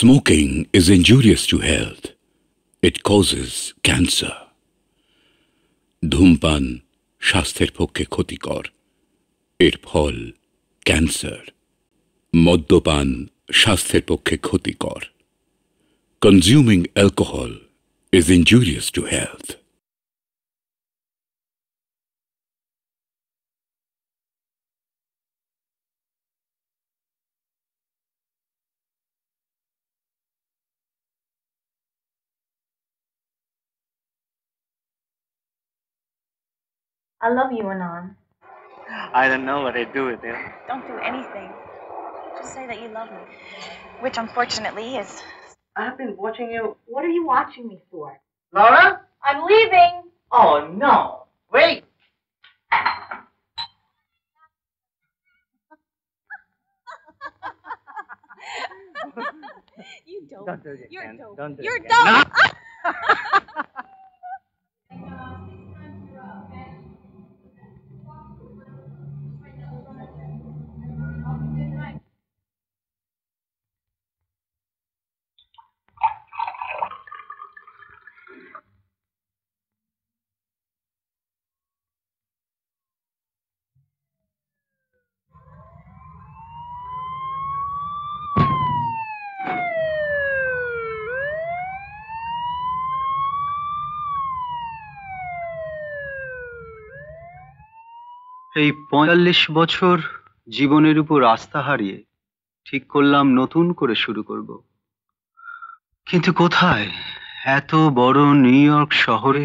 Smoking is injurious to health. It causes cancer. ধূমপান স্বাস্থ্যের পক্ষে ক্ষতিকর। এর ফল ক্যান্সার। মদ্যপান স্বাস্থ্যের পক্ষে ক্ষতিকর। Consuming alcohol is injurious to health. I love you, Anand. I don't know what I'd do with you. Don't do anything. Just say that you love me, which unfortunately is. I've been watching you. What are you watching me for? Laura? I'm leaving. Oh, no. Wait. You dope. Don't do it. You're dope. Don't do it. You're dope. এই ৪৫ বছর জীবনের উপর আস্থা হারিয়ে ঠিক করলাম নতুন করে শুরু করব। কিন্তু কোথায় এত বড় নিউ ইয়র্ক শহরে।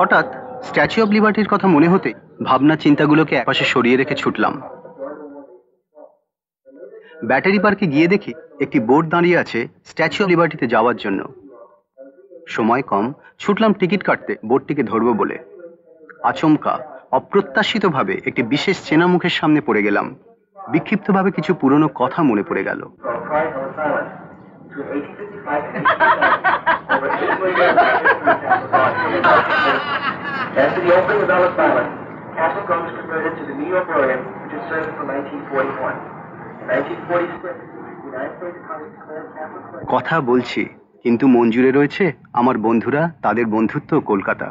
হঠাৎ স্ট্যাচু অব লিবার্টির কথা মনে হতে ভাবনা চিন্তাগুলোকে একপাশে সরিয়ে রেখে ছুটলাম। ব্যাটারি পার্কে গিয়ে দেখি একটি বোর্ড দাঁড়িয়ে আছে স্ট্যাচু অব লিবার্টিতে যাওয়ার জন্য। সময় কম, ছুটলাম টিকিট কাটতে বোর্ডটিকে ধরব বলে। আচমকা অপ্রত্যাশিতভাবে একটি বিশেষ চেনা মুখের সামনে পড়ে গেলাম। বিক্ষিপ্তভাবে কিছু পুরনো কথা মনে পড়ে গেল। As the opening of Ellis Island, Castle Gum was converted to the New York Orient, which is served from 1941. In 1946, the United States Congress declared Castle Gum. কথা বলছি, কিন্তু মন জুড়ে রয়েছে আমার বন্ধুরা, তাদের বন্ধুত্ব কলকাতা।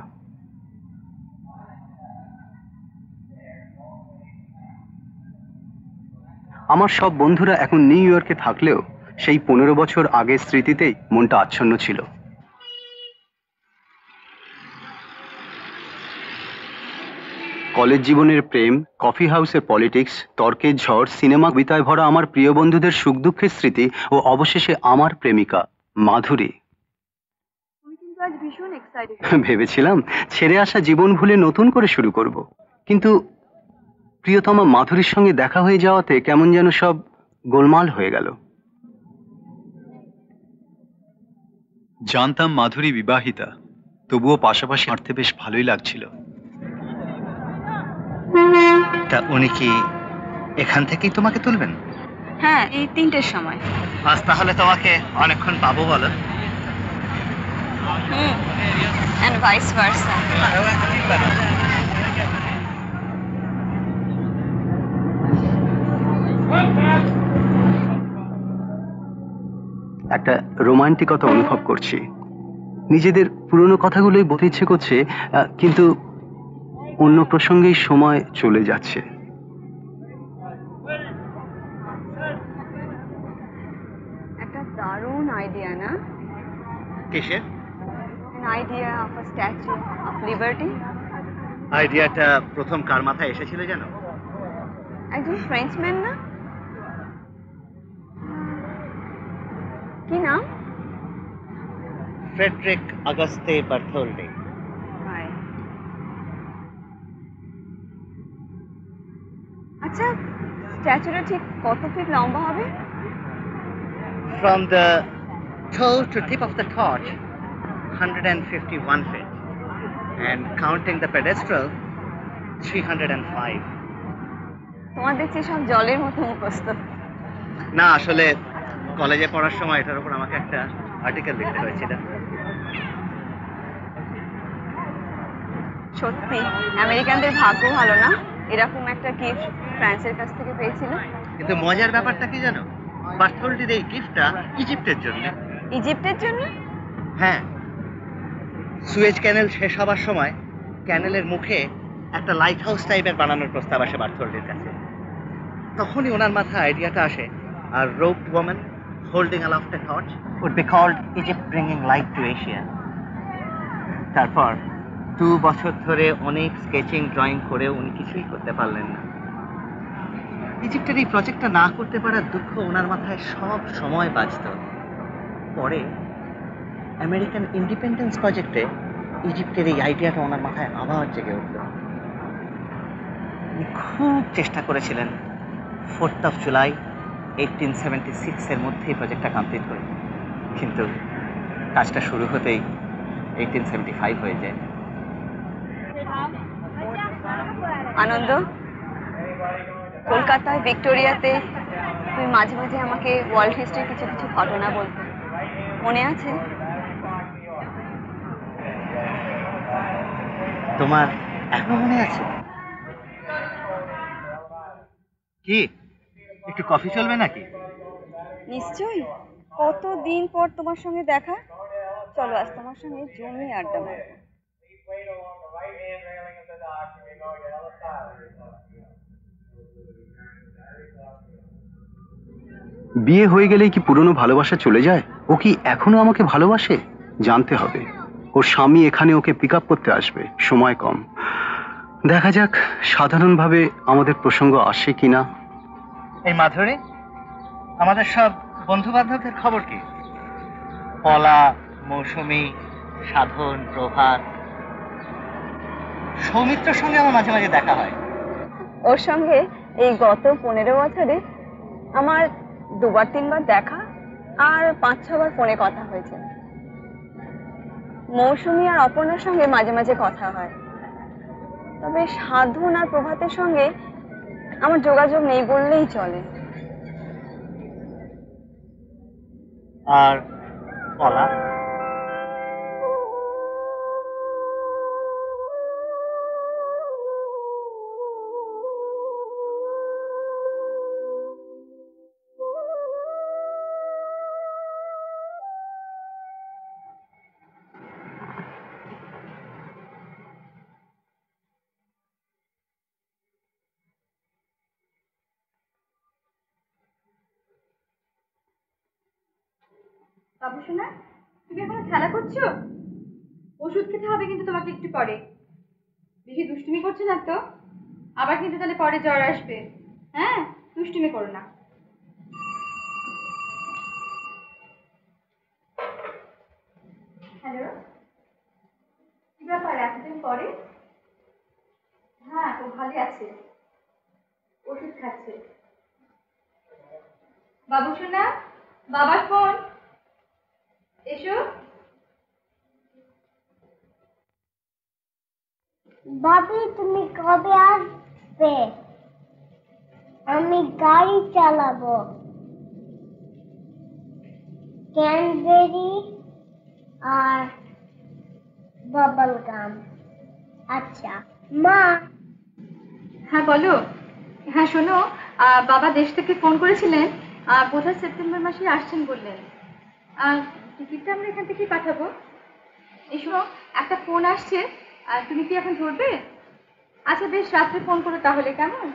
আমার সব বন্ধুরা এখন নিউ ইয়র্কে থাকলেও সেই 15 বছর আগের স্মৃতিতেই মনটা আচ্ছন্ন ছিল। কলেজ জীবনের প্রেম, কফি হাউসের পলিটিক্স, তর্কের ঝড়, সিনেমা বিতায় ভরা আমার প্রিয় বন্ধুদের সুখ দুঃখের স্মৃতি ও অবশেষে আমার প্রেমিকা মাধুরী। ভেবেছিলাম ছেড়ে আসা জীবন ভুলে নতুন করে শুরু করব, কিন্তু প্রিয়তমা মাধুরীর সঙ্গে দেখা হয়ে যাওয়াতে কেমন যেন সব গোলমাল হয়ে গেল। जानताम माधुरी विवाहिता तबुओ पाशापाशी हाटते बेश भालोई लागछिलो। ता उनी कि एखान थेकेई तोमाके तुलबेन? हाँ, एई ৩টের समय। आज ताहले तोमाके अनेकक्षण पाबो बोलो? And vice versa। একটা রোমান্টিকতা অনুভব করছি। নিজেদের পুরনো কথাগুলোই বলতে ইচ্ছে করছে, কিন্তু অন্য প্রসঙ্গেই সময় চলে যাচ্ছে। একটা দারুণ আইডিয়া না? কিসের? An idea of a statue of liberty। আইডিয়াটা প্রথম কার মাথায় এসেছিল জানো? একজন ফ্রেঞ্চম্যান না? কি নাম? Frederic Auguste Bartholdi. अच्छा, स्टैचूटा ठीक कत फीट लम्बा होबे? From the toe to tip of the torch, 151 feet, and counting the pedestal, 305। তোমার দেখছি সব জলের মতো মুখস্থ। না আসলে কলেজে পড়ার সময় এটার উপর আমাকে একটা আর্টিকেল লিখতে হয়েছিল। সত্যি আমেরিকানদের ভাগ্য ভালো না, এরকম একটা গিফট ফ্রান্সের কাছ থেকে পেয়েছিল। কিন্তু মজার ব্যাপারটা কি জানো? বার্থোল্ডির এই গিফটটা ইজিপ্টের জন্য। ইজিপ্টের জন্য? হ্যাঁ, সুয়েজ ক্যানেল শেষ হওয়ার সময় ক্যানেলের মুখে একটা লাইট হাউস টাইপের বানানোর প্রস্তাব আসে বার্থোল্ডির কাছে। তখনই ওনার মাথায় আইডিয়াটা আসে, আর robed woman holding aloft a torch would be called Egypt bringing light to Asia। তারপর 2 বছর ধরে অনেক স্কেচিং ড্রয়িং করে উনি কিছুই করতে পারলেন না। ইজিপ্টের এই প্রজেক্টটা না করতে পারার দুঃখ ওনার মাথায় সব সময় বাজতো। পরে আমেরিকান ইন্ডিপেন্ডেন্স প্রজেক্টে ইজিপ্টের এই আইডিয়াটা ওনার মাথায় আবার জেগে উঠল। উনি খুব চেষ্টা করেছিলেন 4th of July 1876 এর মধ্যে প্রজেক্টটা কমপ্লিট করি, কিন্তু কাজটা শুরু হতেই 1875 হয়ে যায়। আনন্দ, কলকাতায় ভিক্টোরিয়াতে তুই মাঝে মাঝে আমাকে ওয়ার্ল্ড হিস্ট্রির কিছু কিছু ঘটনা বলতে মনে আছে? তোমার এখনো মনে আছে কি? একটু কফি চলবে নাকি? নিশ্চয়ই, কতদিন পর তোমার সঙ্গে দেখা। চলো আজ তোমার সঙ্গে জমি আড্ডা মারব। বিয়ে হয়ে গেলেই কি পুরনো ভালোবাসা চলে যায়? ও কি এখনো আমাকে ভালোবাসে? জানতে হবে। ওর স্বামী এখানে ওকে পিক আপ করতে আসবে, সময় কম। দেখা যাক সাধারণভাবে আমাদের প্রসঙ্গ আসে কিনা। এই মাধুরী, আমাদের সব বন্ধু বান্ধবদের খবর কি? পলা, মৌসুমী, সাধন, প্রভাত, সৌমিত্রর সঙ্গে আমার মাঝে মাঝে দেখা হয়। ওর সঙ্গে এই গত 15 বছরে আমার 2-3 বার দেখা, আর 5-6 বার ফোনে কথা হয়েছে। মৌসুমী আর অপর্ণার সঙ্গে মাঝে মাঝে কথা হয়, তবে সাধন আর প্রভাতের সঙ্গে আমার যোগাযোগ নেই বললেই চলে। আর পলা? বাবু শোনা, তুমি এখনো খেলা করছো? ওষুধ খেতে হবে কিন্তু তোমাকে একটু পরে। বেশি দুষ্টুমি করছো না তো? আবার কিন্তু তাহলে পরে জ্বর আসবে। হ্যাঁ, দুষ্টুমি করো না। হ্যালো, কি ব্যাপার এতদিন পরে? হ্যাঁ, ও ভালো আছে, ওষুধ খাচ্ছে। বাবু শোনা, বাবার ফোন। এসো। भाभी तुम्हें कभी आसबे आमी गाड़ी चालाबो कैनबेरी और बबल गाम। अच्छा মা হ্যাঁ বলো হ্যাঁ শোনো বাবা দেশ থেকে ফোন করেছিলেন বোধহয় সেপ্টেম্বর মাসে আসছেন বললেন আর টিকিটটা আমরা এখান থেকে পাঠাবো। এই শোনো একটা ফোন আসছে আর তুমি কি এখন ধরবে? আচ্ছা বেশ রাতে ফোন করো তাহলে কেমন।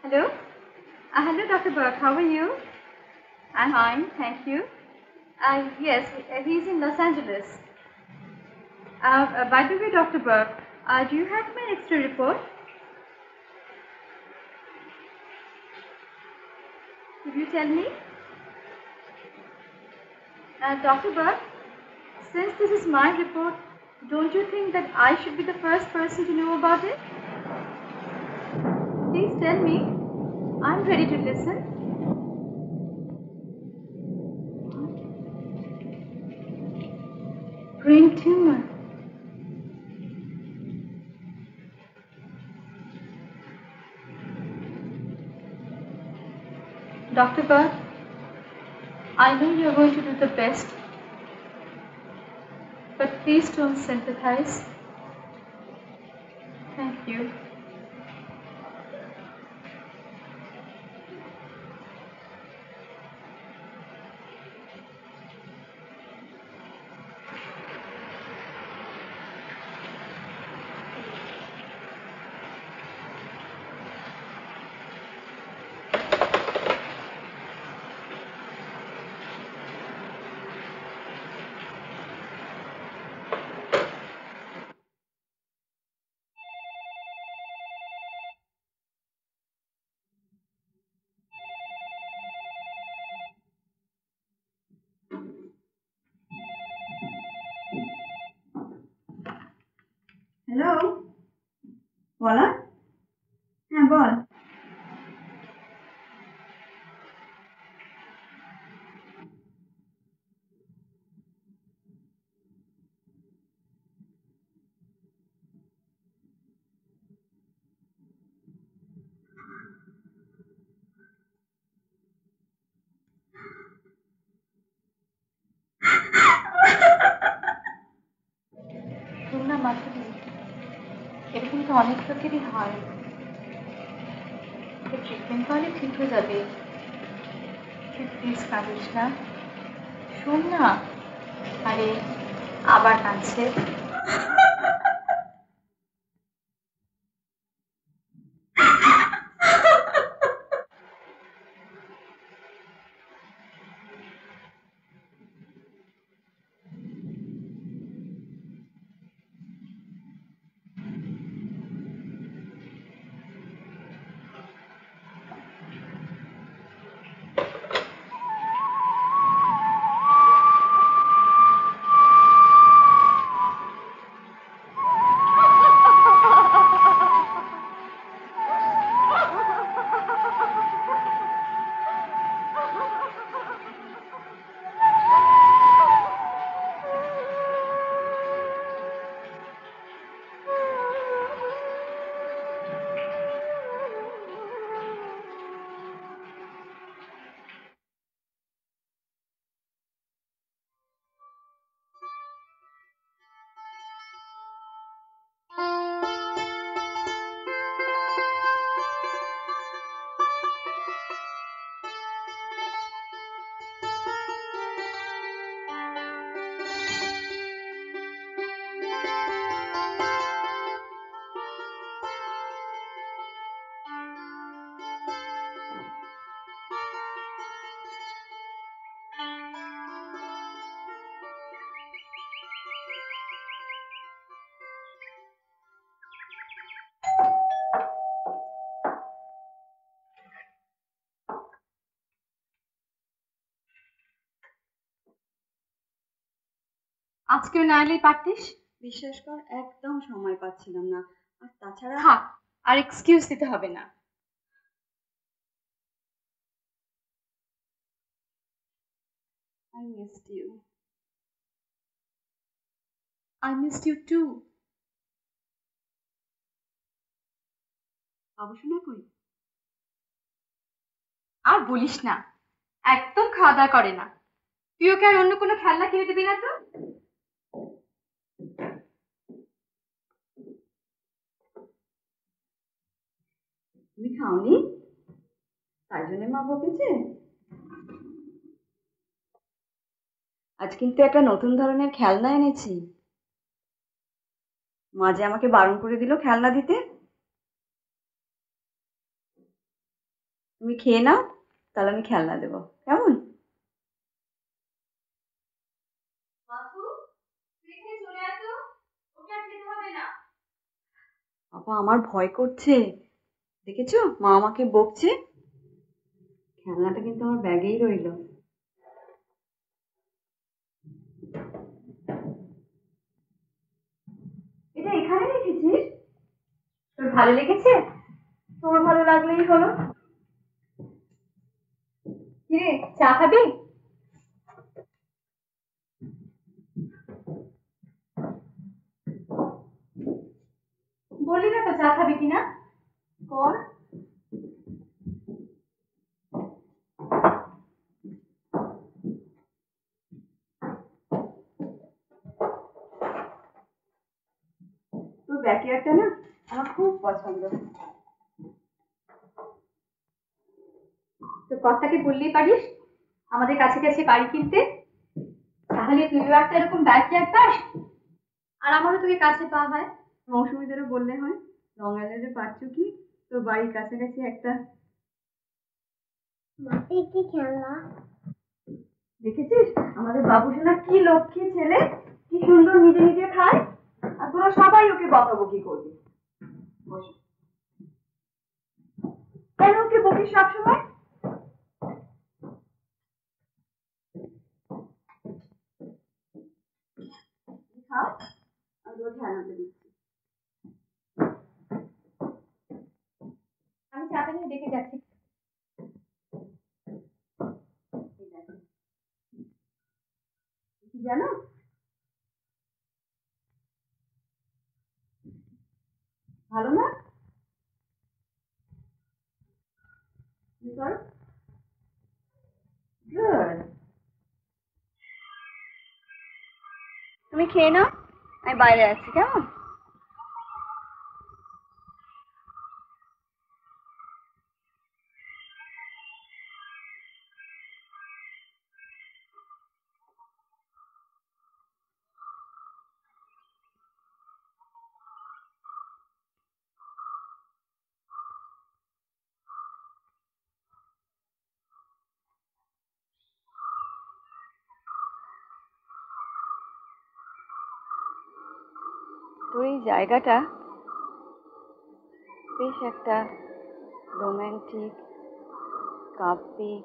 Hello hello doctor Burke how are you? I fine thank you. Yes, he is in Los Angeles. By the way, Dr. Burke, do you have my X-ray report? Could you tell me? Dr. Burke, since this is my report, don't you think that I should be the first person to know about it? Please tell me. I'm ready to listen. Brain tumor. Dr. Burke, I know you are going to do the best, but please don't sympathize. Thank you. Hello বলা হ্যাঁ বল অনেক লোকেরই হয় treatment করলে ঠিক হয়ে যাবে। Please কাঁদিস না শোন না আরে আবার কাঁদছে। আজকেও না এলেই পারতিস, বিশ্বাস কর একদম সময় পাচ্ছিলাম না। আর তাছাড়া আর এক্সকিউজ দিতে হবে না। I missed you. I missed you too. আর বলিস না, একদম খাওয়া দাওয়া করে না। তুই ওকে আর অন্য কোনো খেলনা কিনে দিবি না তো? তুমি খাওনি, তাই জন্য মা বকেছে। আজ কিন্তু একটা নতুন ধরনের খেলনা এনেছি। মা যে আমাকে বারণ করে দিল খেলনা দিতে। তুমি খেয়ে নাও, তাহলে আমি খেলনা দেবো, কেমন? বাবা আমার ভয় করছে, দেখেছো মা আমাকে বকছে। খেলনাটা কিন্তু আমার ব্যাগেই রইল। এটা এখানে রেখেছিস? তোর ভালো লেগেছে? তোর ভালো লাগলেই হলো। কিরে চা খাবি? বলি না তো চা খাবি কিনা। কর তোর ব্যাকইয়ার্ডটা না আমার খুব পছন্দ। তোর কর্তাকে বললেই পারিস আমাদের কাছে কাছে বাড়ি কিনতে, তাহলে তুইও একটা এরকম ব্যাকইয়ার্ড পাস আর আমারও তোকে কাছে পাওয়া হয়। মৌসুমীদেরও বললে হয় রঙালের পাচ্ছু কি তোর বাড়ির কাছাকাছি একটা খেলনা। দেখেছিস আমাদের বাবুসোনা কি লক্ষ্মী ছেলে, কি সুন্দর নিজে নিজে খায়, আর তোরা সবাই ওকে বকাবকি করবি। কেন ওকে বকিস সবসময়? আমি চাটা নিয়ে দেখে যাচ্ছি। জানো ভালো না? তুমি খেয়ে নাও, আমি বাইরে আছি, কেমন? তোর এই জায়গাটা বেশ একটা রোম্যান্টিক, কাব্যিক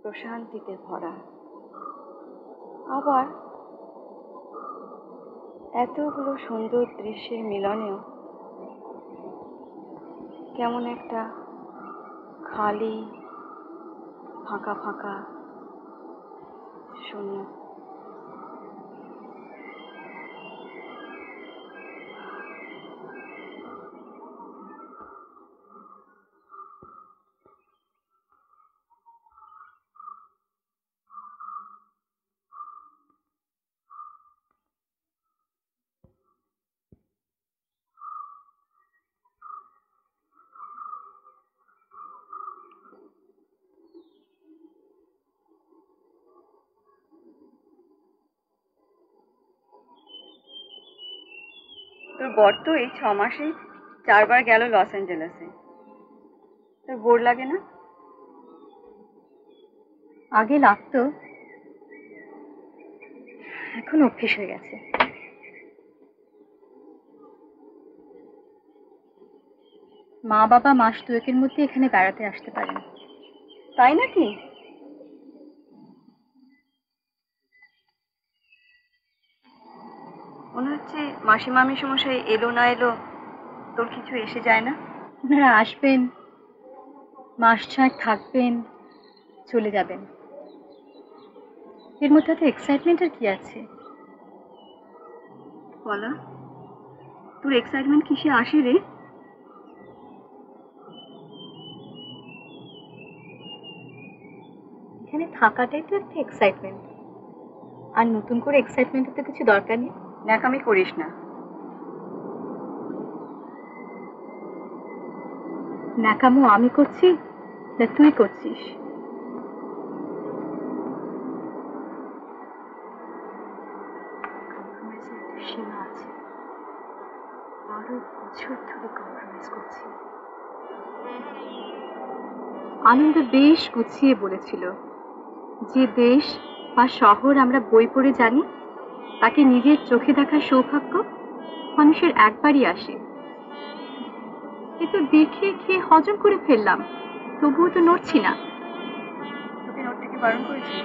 প্রশান্তিতে ভরা। আবার এতগুলো সুন্দর দৃশ্যের মিলনেও কেমন একটা খালি, ফাঁকা ফাঁকা, শূন্য। তোর বর তো এই 6 মাসে 4 বার গেল লস অ্যাঞ্জেলেসে। তোর বোর লাগে না? আগে লাগতো, এখন অভ্যেস হয়ে গেছে। মা বাবা মাস 2-1 মধ্যে এখানে বেড়াতে আসতে পারেন। তাই নাকি? মনে হচ্ছে মাসিমা মশাই এলো না এলো তোর কিছু এসে যায় না। ওনারা আসবেন, মাস 6 থাকবেন, চলে যাবেন। এর মধ্যে এত এক্সাইটমেন্টের কি আছে? কলা তোর এক্সাইটমেন্ট কিসে আসে রে এখানে থাকাটাই তো একটা এক্সাইটমেন্ট আর নতুন করে এক্সাইটমেন্টের তো কিছু দরকার নেই নাকামি করিস না নাকামো আমি করছি না তুই করছিস आनंद बेश गुछिए बोलेछिलो जे देश बा शहर आमरा बोई पड़े जानी ताके निजेर चोखे देखार सौभाग्य मानुषेर एकबारई आसे ए तो देखे खेये हजम करे फेललाम तबुओ तो नड़छि ना तोके नड़ते की बारण करेछि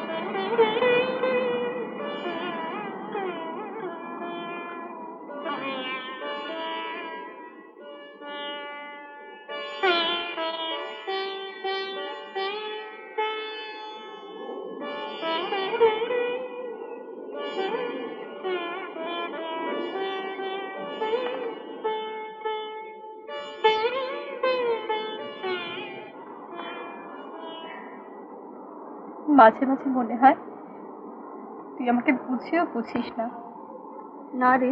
माঝে মাঝে মনে হয় তুই আমাকে বুঝিও বুঝিস না না রে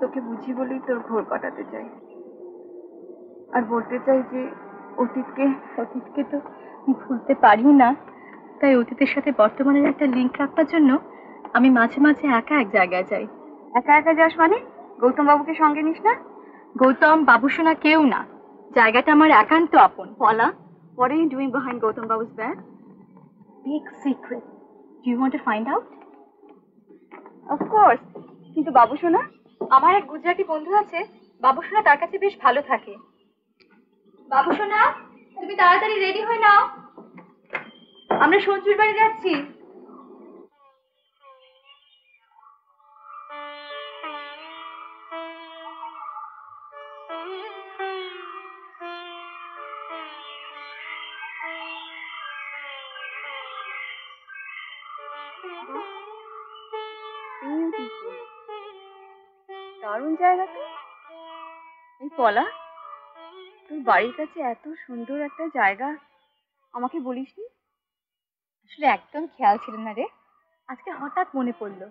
তোকে বুঝি বলেই তোর ঘোর কাটাতে চাই আর বলতে চাই যে অতীতকে তো ভুলতে পারি না তাই অতীতের সাথে বর্তমানের একটা লিংক রাখার জন্য আমি মাঝে মাঝে একা এক জায়গায় যাই একা একা যাস মানে গৌতম বাবুকে সঙ্গে নিস না গৌতম বাবু শোনা কেউ না জায়গাটা আমার একান্ত আপন বলা What are you doing behind Gautam Babu's back? Big secret. Do you want to find out? Of course. কিন্তু বাবু সোনা আমার এক গুজরাটি বন্ধু আছে বাবু সোনা তার কাছে বেশ ভালো থাকে বাবু সোনা তুমি তাড়াতাড়ি রেডি হয়ে নাও আমরা সঞ্জুর বাড়ি যাচ্ছি বলা তুই বাড়ির কাছে এত সুন্দর একটা জায়গা আমাকে বলিসনি আসলে একদম খেয়াল ছিল না রে আজকে হঠাৎ মনে পড়লো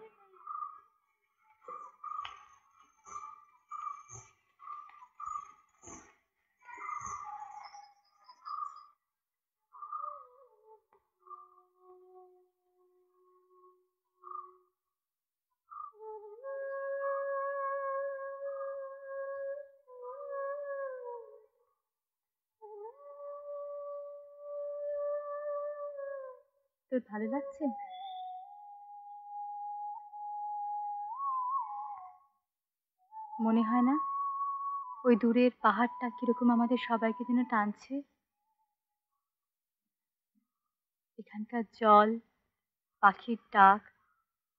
ভালো লাগছে মনে হয় না ওই দূরের পাহাড়টা কিরকম আমাদের সবাইকে যেন টানছে এখানকার জল পাখির ডাক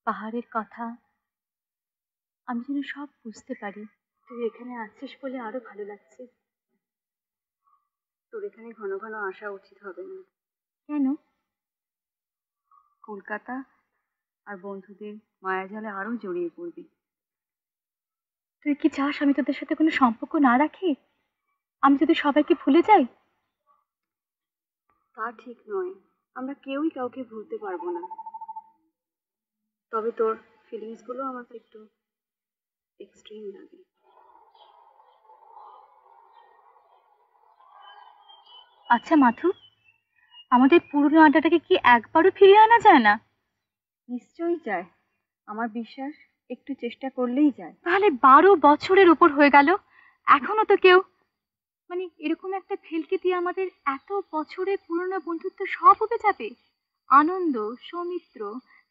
পাহাড়ের কথা আমি যেন সব বুঝতে পারি তুই এখানে আসছিস বলে আরো ভালো লাগছে তোর এখানে ঘন ঘন আসা উচিত হবে না কেন কলকাতা আর বন্ধুদের মায়াজালে আরো জড়িয়ে পড়বি তুই কি চাস আমি তোদের সাথে কোনো সম্পর্ক না রাখি আমি যদি সবাইকে ভুলে যাই তা ঠিক নয় আমরা কেউই কাউকে ভুলতে পারবো না তবে তোর ফিলিংস গুলো আমার একটু এক্সট্রিম লাগে আচ্ছা মাথু আমাদের পুরনো আড্ডাটাকে কি একবারও ফিরিয়ে আনা যায় না নিশ্চয়ই যায় আমার বিশ্বাস একটু চেষ্টা করলেই যায় তাহলে 12 বছরের উপর হয়ে গেল এখনো তো কেউ মানে এরকম একটা ফেলকে দিয়ে আমাদের এত বছরের পুরনো বন্ধুত্ব সব উবে যাবে আনন্দ সৌমিত্র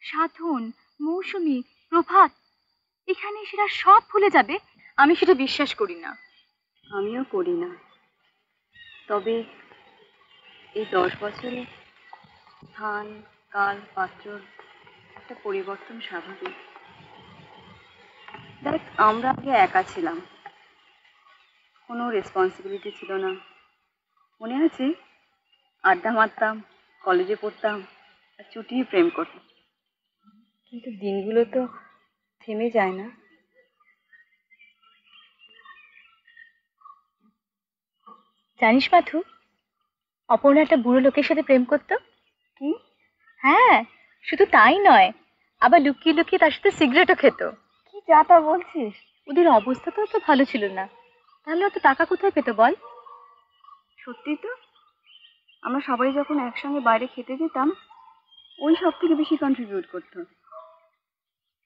সাধন মৌসুমী প্রভাত এখানে সেটা সব ভুলে যাবে আমি সেটা বিশ্বাস করি না আমিও করি না তবে এই 10 বছরে স্থান কাল পাত্রর একটা পরিবর্তন স্বাভাবিক দেখ আমরা আগে একা ছিলাম কোনো রেসপন্সিবিলিটি ছিল না মনে আছে আড্ডা মারতাম কলেজে পড়তাম আর ছুটিয়ে প্রেম করতাম কিন্তু দিনগুলো তো থেমে যায় না জানিস মাথু, অপর্ণা একটা বুড়ো লোকের সাথে প্রেম করত। কি? হ্যাঁ, শুধু তাই নয়, আবার লুকিয়ে লুকিয়ে তার সাথে সিগারেটও খেত। কি যা তা বলছিস! ওদের অবস্থা তো অত ভালো ছিল না, তাহলে অত টাকা কোথায় পেত বল? সত্যি তো, আমরা সবাই যখন একসঙ্গে বাইরে খেতে যেতাম, ওই সব থেকে বেশি কন্ট্রিবিউট করত।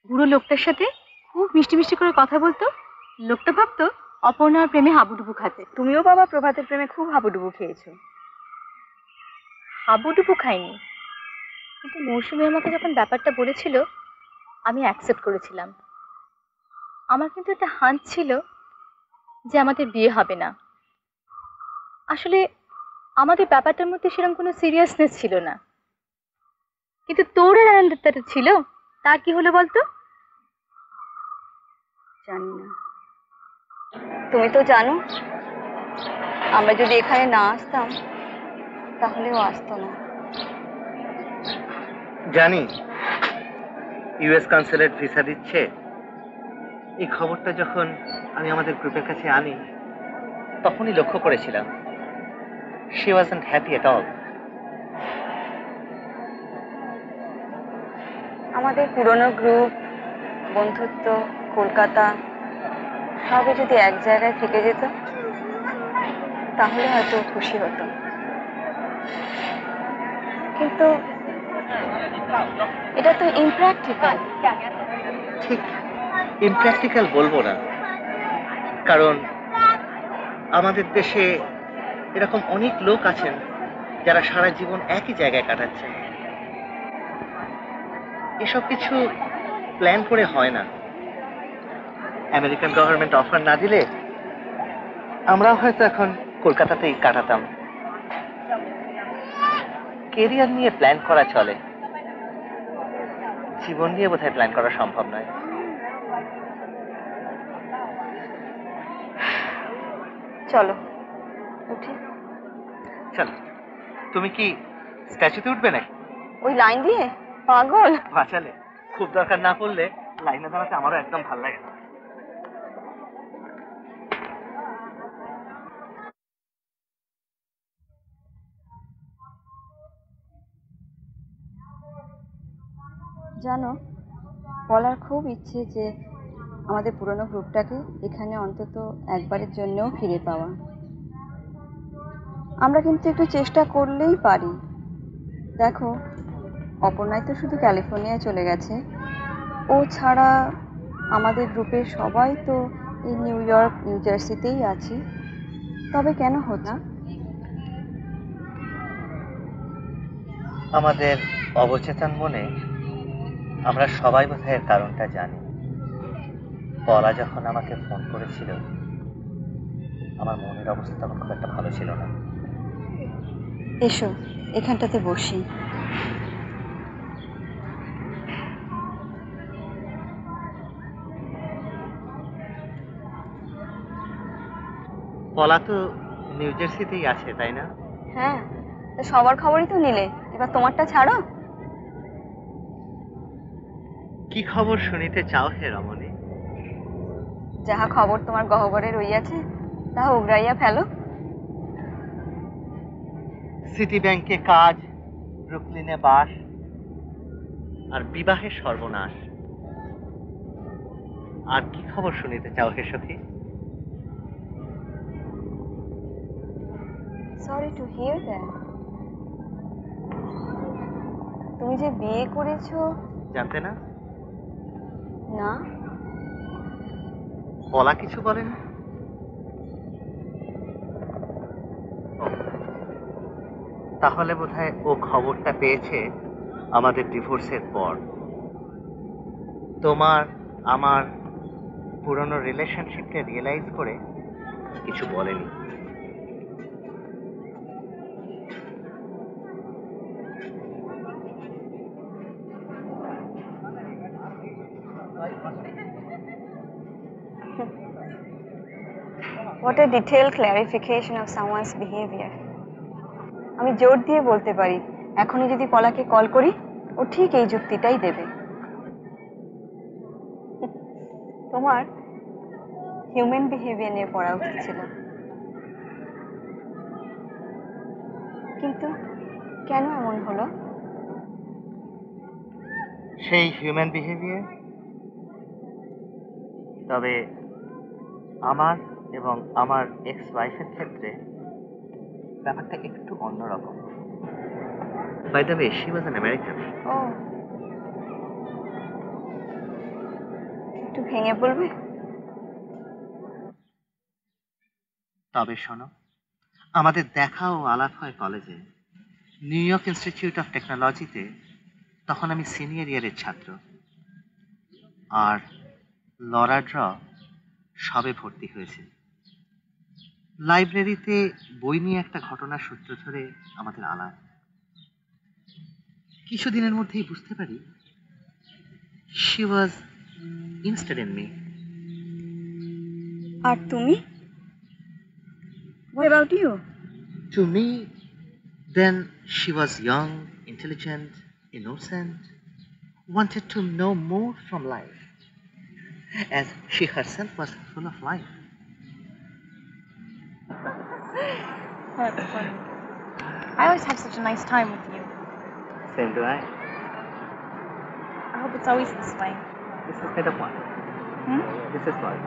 বুড়ো লোকটার সাথে খুব মিষ্টি মিষ্টি করে কথা বলতো। লোকটা ভাবতো অপর্ণার প্রেমে হাবুডুবু খাতে। তুমিও বাবা প্রভাতের প্রেমে খুব হাবুডুবু খেয়েছো। হাবুডুবু খাইনি, কিন্তু মৌসুমী আমাকে যখন ব্যাপারটা বলেছিল আমি অ্যাকসেপ্ট করেছিলাম। আমার কিন্তু একটা হাঁক ছিল যে আমাদের বিয়ে হবে না। আসলে আমাদের ব্যাপারটার মধ্যে সেরকম কোনো সিরিয়াসনেস ছিল না, কিন্তু তোর আর আনন্দটা ছিল। তা কি হলো বলতো? জানি না। তুমি তো জানো, আমরা যদি এখানে না আসতাম তাহলেও আসতো না। জানি ইউএস কনসুলেট ভিসা দিচ্ছে। এই খবরটা যখন আমি আমাদের গ্রুপের কাছে আনি, তখনই লক্ষ্য করেছিলাম she wasn't happy at all. আমাদের পুরনো গ্রুপ, বন্ধুত্ব, কলকাতা সবে যদি এক জায়গায় থেকে যেত তাহলে হয়তো খুশি হতো, কিন্তু এটা তো ইমপ্র্যাকটিক্যাল। ঠিক ইমপ্র্যাকটিক্যাল বলবো না, কারণ আমাদের দেশে এরকম অনেক লোক আছেন যারা সারা জীবন একই জায়গায় কাটাচ্ছেন। এসব কিছু প্ল্যান করে হয় না। আমেরিকান গভর্নমেন্ট অফার না দিলে আমরা হয়তো এখন কলকাতাতেই কাটাতাম। কেরিয়ার নিয়ে প্ল্যান করা চলে, জীবন নিয়ে বোধহয় প্ল্যান করা সম্ভব নয়। চলো উঠি। চলো। তুমি কি স্ট্যাচুতে উঠবে নাকি? ওই লাইন দিয়ে? পাগল, বাঁচালে। খুব দরকার না পড়লে লাইনে দাঁড়াতে আমারও একদম ভালো লাগে না। জানো, বলার খুব ইচ্ছে যে আমাদের পুরনো গ্রুপটাকে এখানে অন্তত একবারের জন্যও ফিরে পাওয়া। আমরা কিন্তু একটু চেষ্টা করলেই পারি। দেখো, অপর্ণায় তো শুধু ক্যালিফোর্নিয়ায় চলে গেছে, ও ছাড়া আমাদের গ্রুপের সবাই তো এই নিউ ইয়র্ক, নিউ জার্সিতেই আছি। তবে কেন হতো না? আমাদের অবচেতন মনে আমরা সবাই বোধহয় এর কারণটা জানি। পলা যখন আমাকে ফোন করেছিল, আমার মনের অবস্থা তখন খুব একটা ভালো ছিল না। এসো এখানটাতে বসি। পলা তো নিউ জার্সিতেই আছে, তাই না? হ্যাঁ, সবার খবরই তো নিলে, এবার তোমারটা ছাড়ো। কি খবর শুনিতে চাও হে রমণী? যাহা খবর তোমার গহ্বরে রইয়াছে তাহা উগড়াইয়া ফেলো। সিটি ব্যাংকে কাজ, ব্রুকলিনে বাস, আর বিবাহে সর্বনাশ। আর কি খবর শুনিতে চাও হে সখী? Sorry to hear that. তুমি যে বিয়ে করেছো জানতে না? না। বলা কিছু বলেন? তাহলে বোধহয় ও খবরটা পেয়েছে আমাদের ডিভোর্সের পর। তোমার আমার পুরনো রিলেশনশিপকে রিয়েলাইজ করে কিছু বলেনি। What a detailed clarification of someone's behavior. আমি জোর দিয়ে বলতে পারি, এখনই যদি পলাকে কল করি ও ঠিক এই যুক্তিটাই দেবে। তোমার হিউম্যান বিহেভিয়ার নিয়ে পড়া উচিত ছিল। কিন্তু কেন এমন হলো? সেই হিউম্যান বিহেভিয়ার। তবে আমার এবং আমার এক্স ওয়াইফের ক্ষেত্রে ব্যাপারটা একটু অন্যরকম। By the way, she was an American. ও, একটু ভেঙে বলবে? তবে শোনো, আমাদের দেখা ও আলাপ হয় কলেজে, নিউ ইয়র্ক ইনস্টিটিউট অফ টেকনোলজিতে। তখন আমি সিনিয়র ইয়ারের ছাত্র, আর লরা ড্র সবে ভর্তি হয়েছে। লাইব্রেরিতে বই নিয়ে একটা ঘটনার সূত্র ধরে আমাদের আলাপ। কিছুদিনের মধ্যেই বুঝতে পারি she was interested in me. আর তুমি? What about you? To me, then she was young, intelligent, innocent, wanted to know more from life, as she herself was full of life. That's funny. I always have such a nice time with you. Same do I. I hope it's always this way. This is made of what? Hmm? This is what?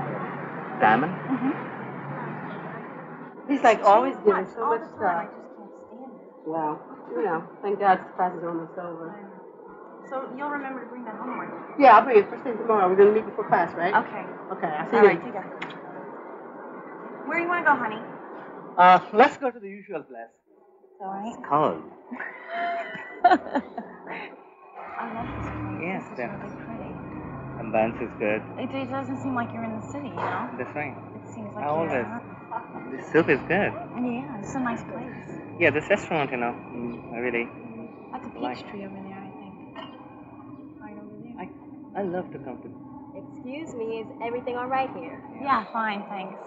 Diamond? Mm-hmm. He's like always giving so much stuff. Well, you know, thank God the class is almost over. So you'll remember to bring that homework. Yeah, I'll bring it first thing tomorrow. We're going to meet before class, right? Okay. Okay, I'll see you. All right, take care. Where do you want to go, honey? Let's go to the usual place. All right. It's cold. I love this place. Yes, definitely. It's really pretty. And dance is good. It doesn't seem like you're in the city, you know? That's right. It seems like you're not. The soup is good. Yeah, it's a nice place. Yeah, this restaurant, you know, I really That's a peach tree over there, I think. Right over there. I love to come to... Excuse me, is everything all right here? Yeah, fine, thanks.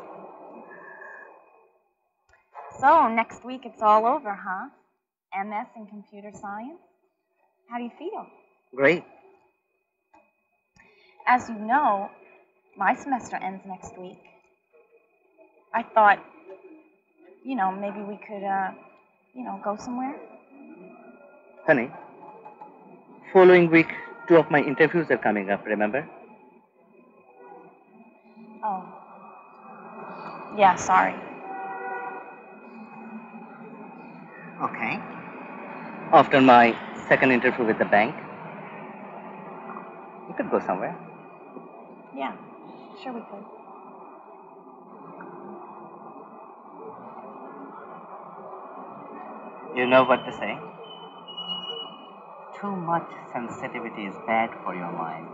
So, next week it's all over, huh? MS in computer science. How do you feel? Great. As you know, my semester ends next week. I thought, you know, maybe we could, you know, go somewhere. Honey, following week, 2 of my interviews are coming up, remember? Oh. Yeah, sorry. Okay. After my second interview with the bank, we could go somewhere. Yeah, sure we could. You know what to say? Too much sensitivity is bad for your mind.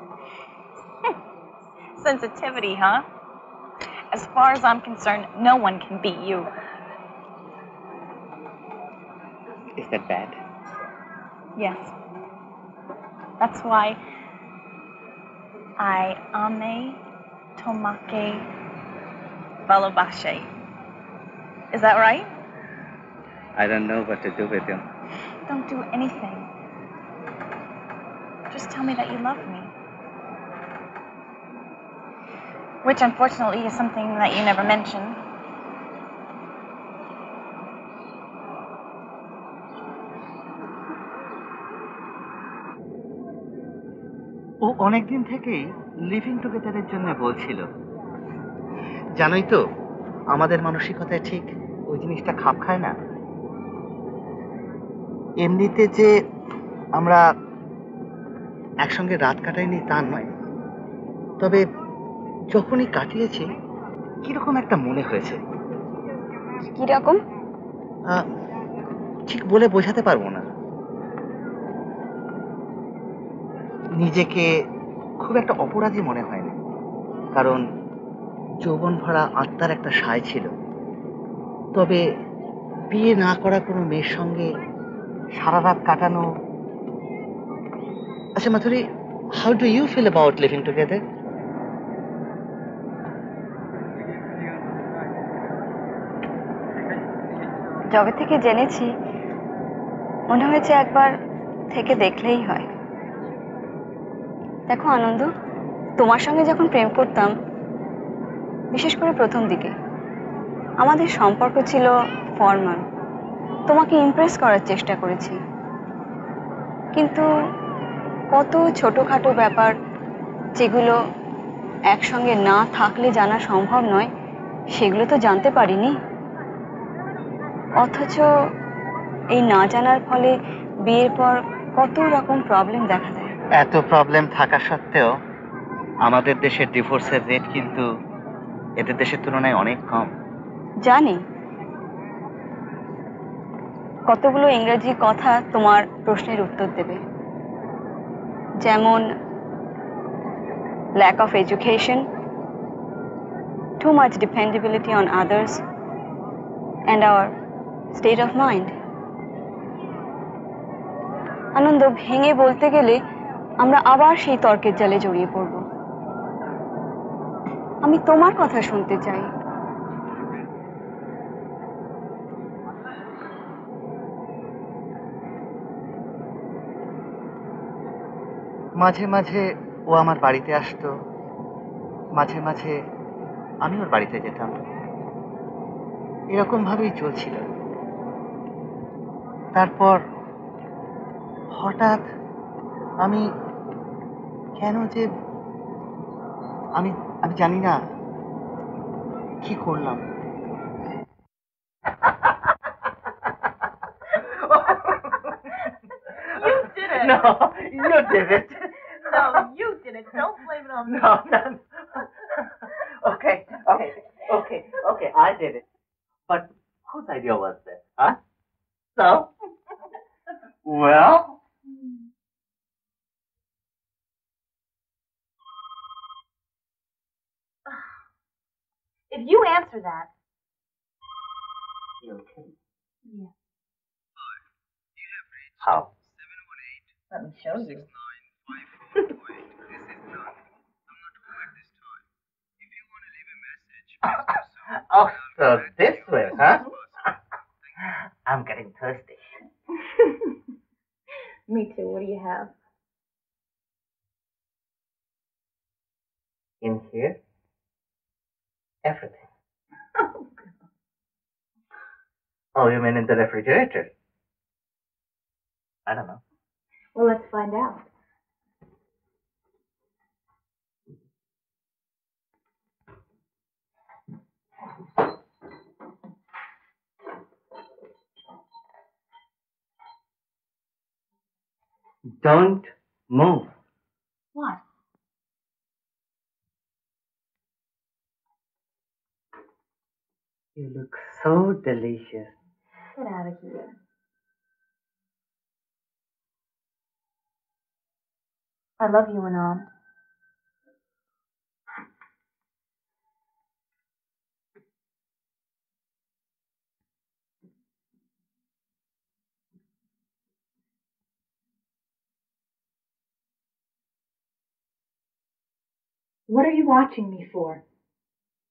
Sensitivity, huh? As far as I'm concerned, no one can beat you. Is that bad? Yes. That's why I ame tomake balobashe. Is that right? I don't know what to do with you. Don't do anything. Just tell me that you love me. Which, unfortunately, is something that you never mentioned. ও অনেকদিন থেকেই living টুগেদারের জন্য বলছিল। জানোই তো, আমাদের মানসিকতায় ঠিক ওই জিনিসটা খাপ খায় না। এমনিতে যে আমরা একসঙ্গে রাত কাটাইনি তা নয়, তবে যখনই কাটিয়েছি কিরকম একটা মনে হয়েছে। কিরকম ঠিক বলে বোঝাতে পারবো না। নিজেকে খুব একটা অপরাধী মনে হয়নি, কারণ যৌবন ভরা আত্মার একটা সায় ছিল। তবে বিয়ে না করা কোনো মেয়ের সঙ্গে সারা রাত কাটানো। আচ্ছা Madhuri, how do you feel about living together? জগৎ থেকে জেনেছি, মনে হয়েছে একবার থেকে দেখলেই হয়। দেখো আনন্দ, তোমার সঙ্গে যখন প্রেম করতাম, বিশেষ করে প্রথম দিকে, আমাদের সম্পর্ক ছিল ফর্মাল। তোমাকে ইমপ্রেস করার চেষ্টা করেছি, কিন্তু কত ছোটখাটো ব্যাপার যেগুলো একসঙ্গে না থাকলে জানা সম্ভব নয় সেগুলো তো জানতে পারিনি। অথচ এই না জানার ফলে বিয়ের পর কত রকম প্রবলেম দেখা যায়। এত প্রবলেম থাকা সত্ত্বেও আমাদের দেশের ডিভোর্সের রেট কিন্তু এদের দেশের তুলনায় অনেক কম। জানি কতগুলো ইংরেজি কথা তোমার প্রশ্নের উত্তর দেবে, যেমন lack of education, too much dependability on others, and our state of mind. আনন্দ ভেঙে বলতে গেলে আমরা আবার সেই তর্কের জালে জড়িয়ে পড়ব। আমি তোমার কথা শুনতে চাই। মাঝে মাঝে ও আমার বাড়িতে আসতো, মাঝে মাঝে আমি ওর বাড়িতে যেতাম, এরকম ভাবেই চলছিল। তারপর হঠাৎ আমি কেন যে আমি আমি জানি না কি করলাম। No, you did it. Don't blame it on me. No. Okay. I did it. But whose idea was this? Huh? So? Well? If you answer that... You're okay? Yeah. How? Let me show you. This is done. I'm not home at this time. If you want to leave a message, oh, so this way, huh? I'm getting thirsty. Me too. What do you have? In here? Everything. Oh, you mean in the refrigerator? I don't know. Well, let's find out. Don't move. What? You look so delicious. Get out of here. I love you, Anand. What are you watching me for?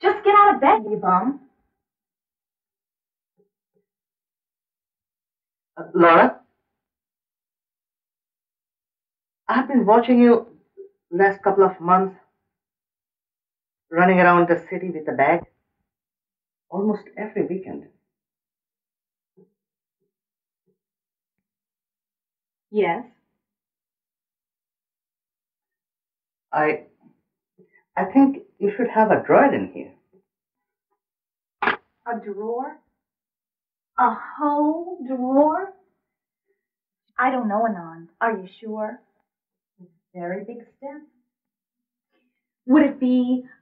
Just get out of bed, you bum. Laura? I've been watching you last couple of months, running around the city with a bag almost every weekend. Yes? I think you should have a drawer in here. A drawer? A whole drawer? I don't know, Anand. Are you sure? It's a very big step. Would it be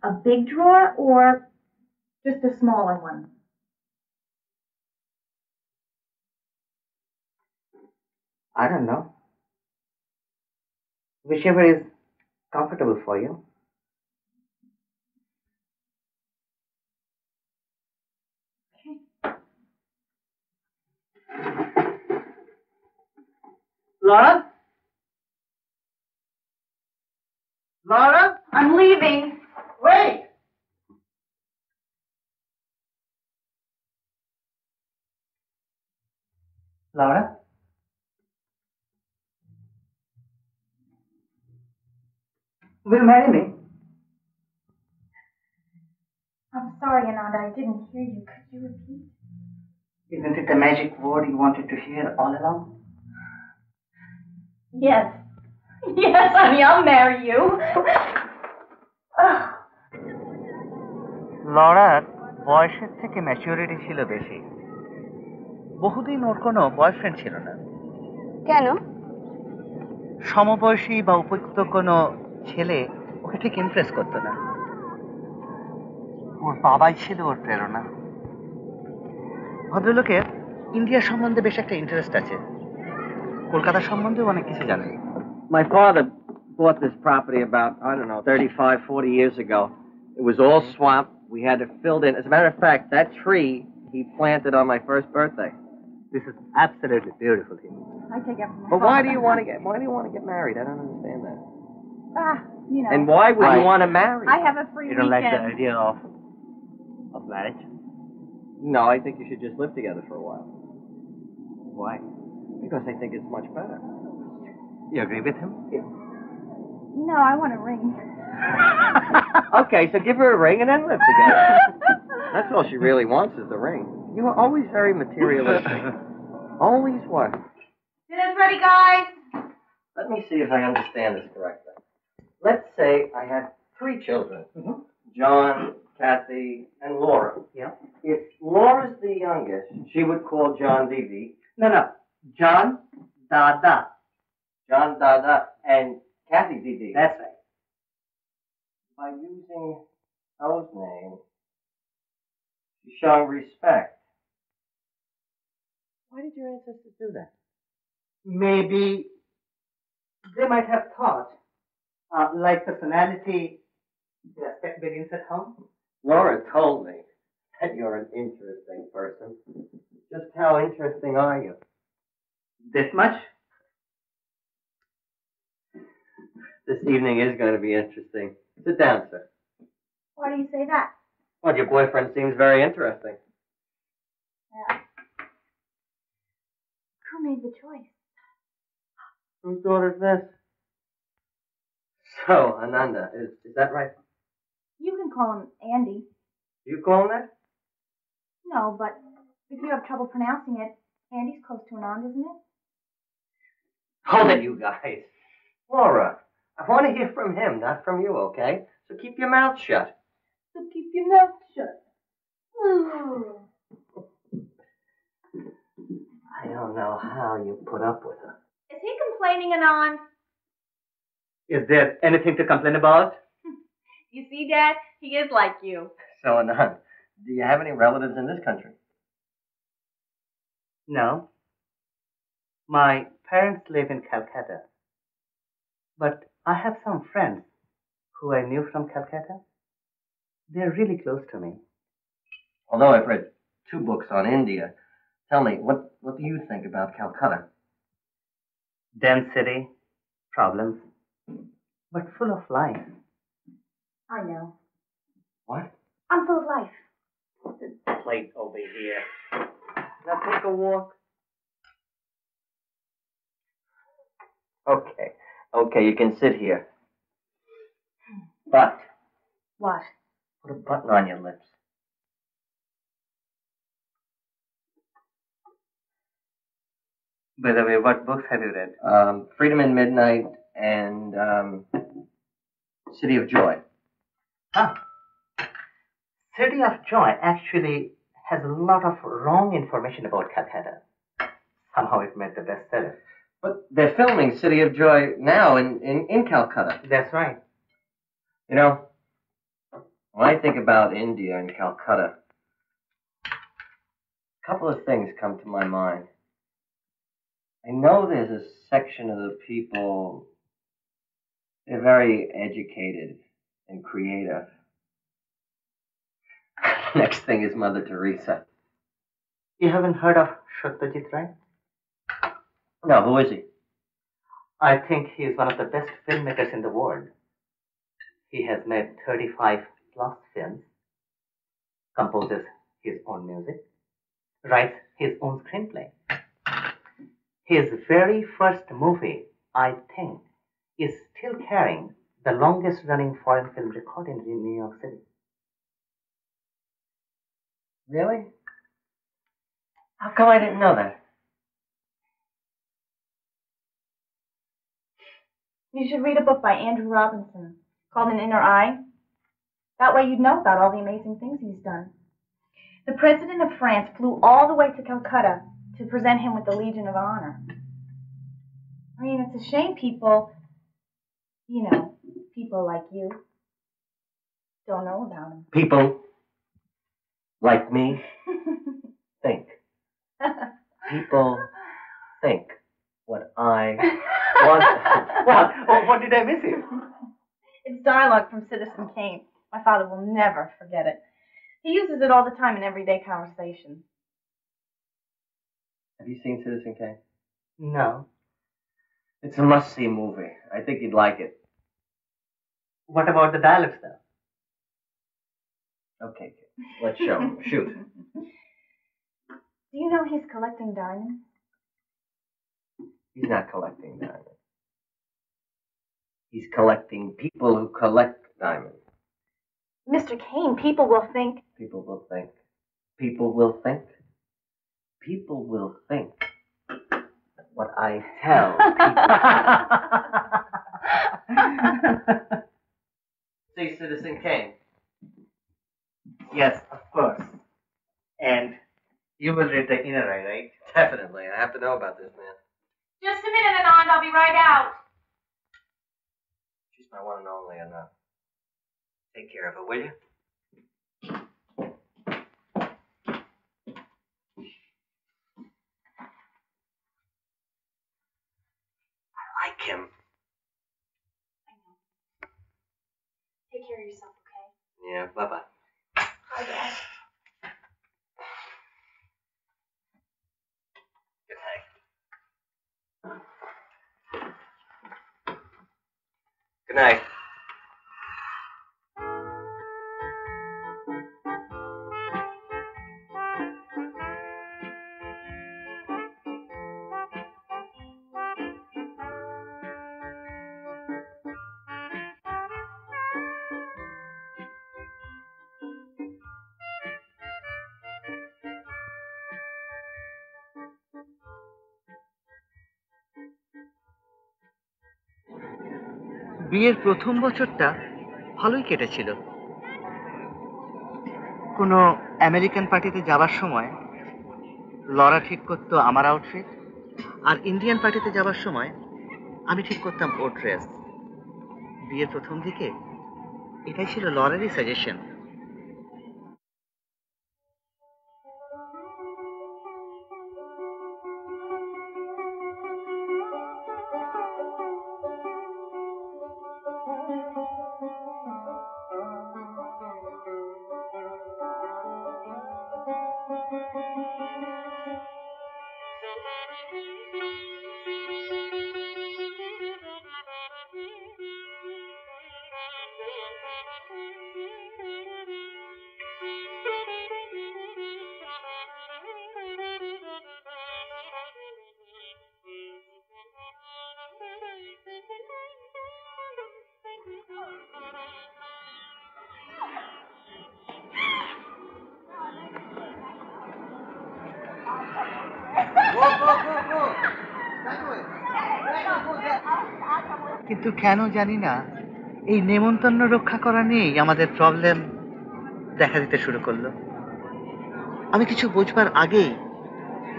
a big drawer or just a smaller one? I don't know. Whichever is comfortable for you. Laura? Laura? I'm leaving. Wait! Laura? Will you marry me? I'm sorry, Anand, I didn't hear you. Could you repeat? Isn't it the magic word you wanted to hear all along? Yes. Yes, honey, I'll marry you. Laura's voice থেকে maturity ছিল বেশি। বহুদিন ওর কোনো boyfriend ছিল না। কেন? সমবয়সী বা উপযুক্ত কোনো ছেলে ওকে ঠিক ইমপ্রেস করতো না। ওর বাবাই ছিল ওর প্রেরণা। ভদ্রলোকের ইন্ডিয়া সম্বন্ধে বেশ একটা ইন্টারেস্ট আছে। কলকাতা সম্বন্ধেও অনেক কিছু জানে। My father bought this property about, I don't know, 35, 40 years ago. It was all swamp. We had it filled in. As a matter of fact, that tree he planted on my first birthday. This is absolutely beautiful here. I take it from my father. But why do you want to get married? I don't understand that. You know. And why would you want to marry? I have a free weekend. You don't like the idea of marriage? No, I think you should just live together for a while. Why? Because I think it's much better. You agree with him? Yeah. No, I want a ring. Okay, so give her a ring and then live together. That's all she really wants is the ring. You are always very materialistic. Always what? Dinner's ready, guys. Let me see if I understand this correctly. Let's say I have three children. Mm-hmm. John, Kathy, and Laura. Yeah. If Laura's the youngest, she would call John Didi. No. John Dada. John Dada and Kathy Didi. That's right. By using those names, you show respect. Why did your ancestors do that? Maybe they might have thought, like personality, respect begins at home. Laura told me that you're an interesting person. Just how interesting are you? This much? This evening is going to be interesting. Sit down, sir. Why do you say that? Well, your boyfriend seems very interesting. Yeah. Who made the choice? Whose daughter's this? So, Ananda, is that right? You can call him Andy. You call him that? No, but if you have trouble pronouncing it, Andy's close to Ananda, isn't it? Hold it, you guys. Laura. I want to hear from him, not from you, okay? So keep your mouth shut. Ooh. I don't know how you put up with her. Is he complaining, Anand? Is there anything to complain about? You see, Dad? He is like you. So, Anand, do you have any relatives in this country? No. My parents live in Calcutta. But I have some friends who I knew from Calcutta. They're really close to me. Although I've read 2 books on India, tell me, what do you think about Calcutta? Dense city, problems, but full of life. I know. What? I'm full of life. Put this plate over here. Now take a walk. Okay. Okay, you can sit here. But. What? Put a button on your lips. By the way, what books have you read? Freedom in Midnight and City of Joy. Huh. City of Joy actually has a lot of wrong information about Calcutta. Somehow it made the bestseller. But they're filming City of Joy now in Calcutta. That's right. You know, when I think about India and Calcutta, a couple of things come to my mind. I know there's a section of the people, they're very educated and creative. Next thing is Mother Teresa. You haven't heard of Satyajit Ray? No, who is he? I think he is one of the best filmmakers in the world. He has made 35+ films, composes his own music, writes his own screenplay. His very first movie, I think, is still carrying the longest-running foreign film record in New York City. Really? How come I didn't know that? You should read a book by Andrew Robinson called An Inner Eye. That way you'd know about all the amazing things he's done. The President of France flew all the way to Calcutta to present him with the Legion of Honor. I mean, it's a shame people, you know, people like you don't know about him. People like me think. People think what I want. Well, what did I miss you? It's dialogue from Citizen Kane. My father will never forget it. He uses it all the time in everyday conversation. Have you seen Citizen Kane? No. It's a must-see movie. I think you'd like it. What about the dialogue stuff? Okay, let's show him. Shoot. Do you know he's collecting diamonds? He's not collecting diamonds. He's collecting people who collect diamonds. Mr. Kane, people will think. People will think. People will think. People will think what I tell people. See, Citizen Kane. Yes, of course. And you will read The Inner Eye, right? Definitely. I have to know about this, man. Just a minute, Anand. I'll be right out. She's my one and only, Anand. Take care of her, will you? I like him. I know. Take care of yourself, okay? Yeah, bye-bye. Bye-bye. Good night. Good night. বিয়ের প্রথম বছরটা ভালোই কেটেছিল। কোনো American পার্টিতে যাওয়ার সময় Laura ঠিক করতো আমার আউটফিট, আর ইন্ডিয়ান পার্টিতে যাওয়ার সময় আমি ঠিক করতাম ওর ড্রেস। বিয়ের প্রথম দিকে এটাই ছিল লরারই সাজেশন। কিন্তু কেন জানি না এই নেমন্তন্ন রক্ষা করা নিয়ে আমাদের প্রবলেম দেখা দিতে শুরু করলো। আমি কিছু বোঝবার আগেই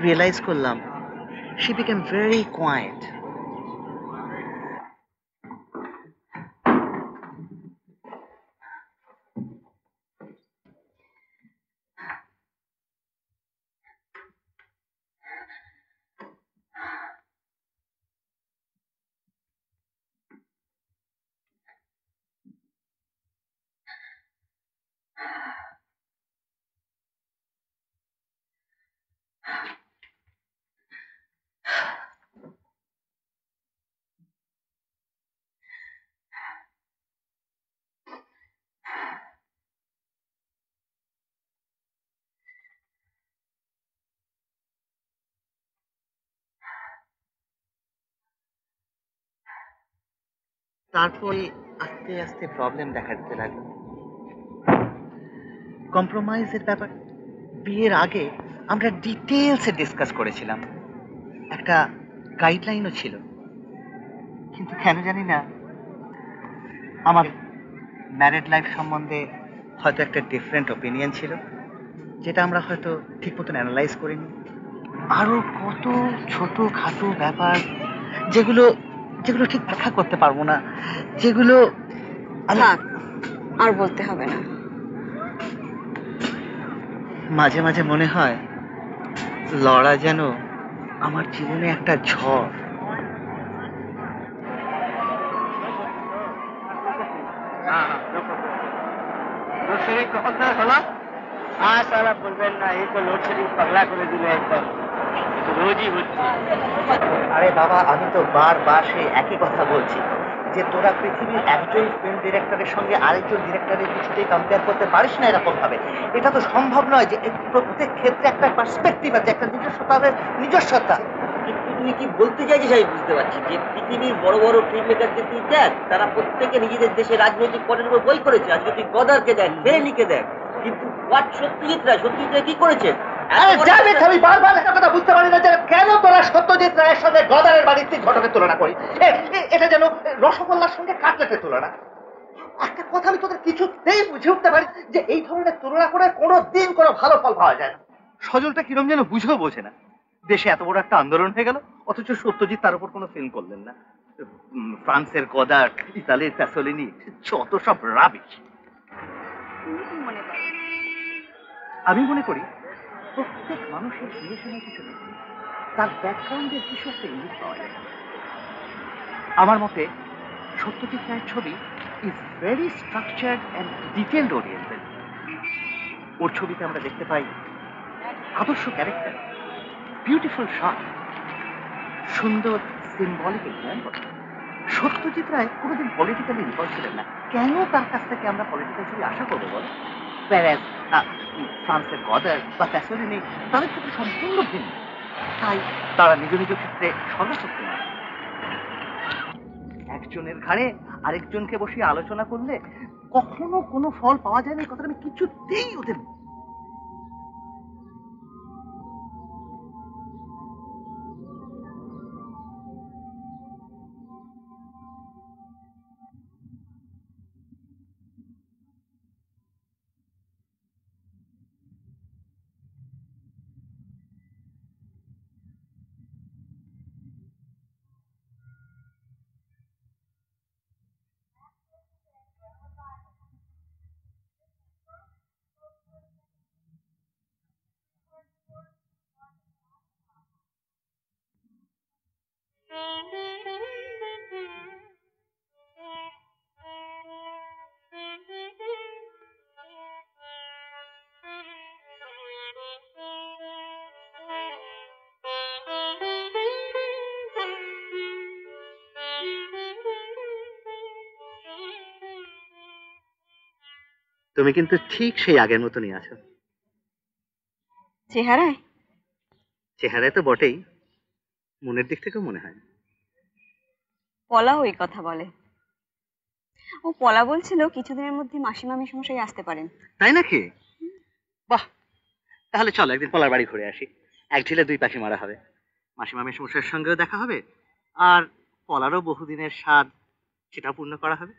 রিয়েলাইজ করলাম she became very quiet. তারপরে আস্তে আস্তে প্রবলেম দেখা দিতে লাগলো। কম্প্রোমাইজের ব্যাপার বিয়ের আগে আমরা ডিটেইলসে ডিসকাস করেছিলাম, একটা গাইডলাইনও ছিল, কিন্তু কেন জানি না আমার ম্যারিড লাইফ সম্বন্ধে হয়তো একটা ডিফারেন্ট ওপিনিয়ন ছিল, যেটা আমরা হয়তো ঠিক মতন অ্যানালাইজ করিনি। আরও কত ছোটো খাটো ব্যাপার যেগুলো যেগুলো ঠিক ব্যাখ্যা করতে পারবো না, যেগুলো আর বলতে হবে না। মাঝে মাঝে মনে হয় লড়া যেন আমার জীবনে একটা ঝড়। বলবেন না, এই তো লোডশেডিং পাগলা করে দিল একদম, রোজই হচ্ছে। আরে বাবা, আমি তো বারবার সেই একই কথা বলছি যে তোরা পৃথিবীর একজন ফিল্ম ডিরেক্টরের সঙ্গে আরেকজন ডিরেক্টরের কিছুতেই কম্পেয়ার করতে পারিস না এরকমভাবে। এটা তো সম্ভব নয় যে প্রত্যেক ক্ষেত্রে একটা পার্সপেক্টিভ আছে, একটা নিজস্বতা। তুই কি বলতে চাইছিস আমি বুঝতে পারছি, যে পৃথিবীর বড় বড় ফিল্ম মেকারদের তুই দেখ, তারা প্রত্যেকে নিজেদের দেশে রাজনৈতিক পটের উপর বই করেছে। আজকে তুই গদারকে দেখ, বেরেলিকে দেখ, কিন্তু হোয়াট সত্যজিৎ রায়, সত্যজিৎ রায় কি করেছে? আমি বারবার একটা কথা বুঝতে পারি না যে কেন তোরা সত্যজিৎ রায়ের সঙ্গে গদারের বাণিজ্যিক ঘটনার তুলনা করি। এটা যেন রসগোল্লার সঙ্গে কাটলেটের তুলনা। একটা কথা আমি তোদের কিছুতেই বুঝে উঠতে পারি যে এই ধরনের তুলনা করে কোনো দিন কোনো ভালো ফল পাওয়া যায় না। সজলটা কিরম যেন বুঝেও বোঝে না। দেশে এত বড় একটা আন্দোলন হয়ে গেল, অথচ সত্যজিৎ তার উপর কোনো ফিল্ম করলেন না। ফ্রান্সের গদার, ইতালির প্যাসোলিনি, যত সব রাবিশ। আমি মনে করি প্রত্যেক মানুষের বিবেচনায় কিছু নেই, তার ব্যাকগ্রাউন্ডের কিছু একটা ইঙ্গিত পাওয়া যায়। আমার মতে সত্যজিৎ রায়ের ছবি is very structured and detailed oriented. ওর ছবিতে আমরা দেখতে পাই আদর্শ ক্যারেক্টার, বিউটিফুল শট, সুন্দর সিম্বলিক এক্সাম্পল। সত্যজিৎ রায় কোনোদিন পলিটিক্যালি ইনভলভ ছিলেন না, কেন তার কাছ থেকে আমরা পলিটিক্যাল ছবি আশা করবো বল? ফ্রান্সের গদার বা প্যাসোলিনি তাদের ক্ষেত্রে সম্পূর্ণ ভিন্ন, তাই তারা নিজ নিজ ক্ষেত্রে সর্বশক্তিমান। একজনের ঘাড়ে আরেকজনকে বসিয়ে আলোচনা করলে কখনো কোনো ফল পাওয়া যায় না, এই কথাটা আমি কিছুতেই ওদের। তুমি কিন্তু ঠিক সেই আগের মতনই আছো। চেহারায় চেহারায় তো বটেই, মনের দিক থেকে মনে হয়। পলা ওই কথা বলে, ও পলা বলছিল কিছুদিনের মধ্যে মাসিমা মেসমশাই আসতে পারেন। তাই নাকি? বাহ, তাহলে চলো একদিন পলার বাড়ি ঘুরে আসি, এক ঢিলে দুই পাখি মারা হবে। মাসিমা মেসমশাইয়ের সঙ্গেও দেখা হবে, আর পলারও বহুদিনের স্বাদ সেটা পূর্ণ করা হবে।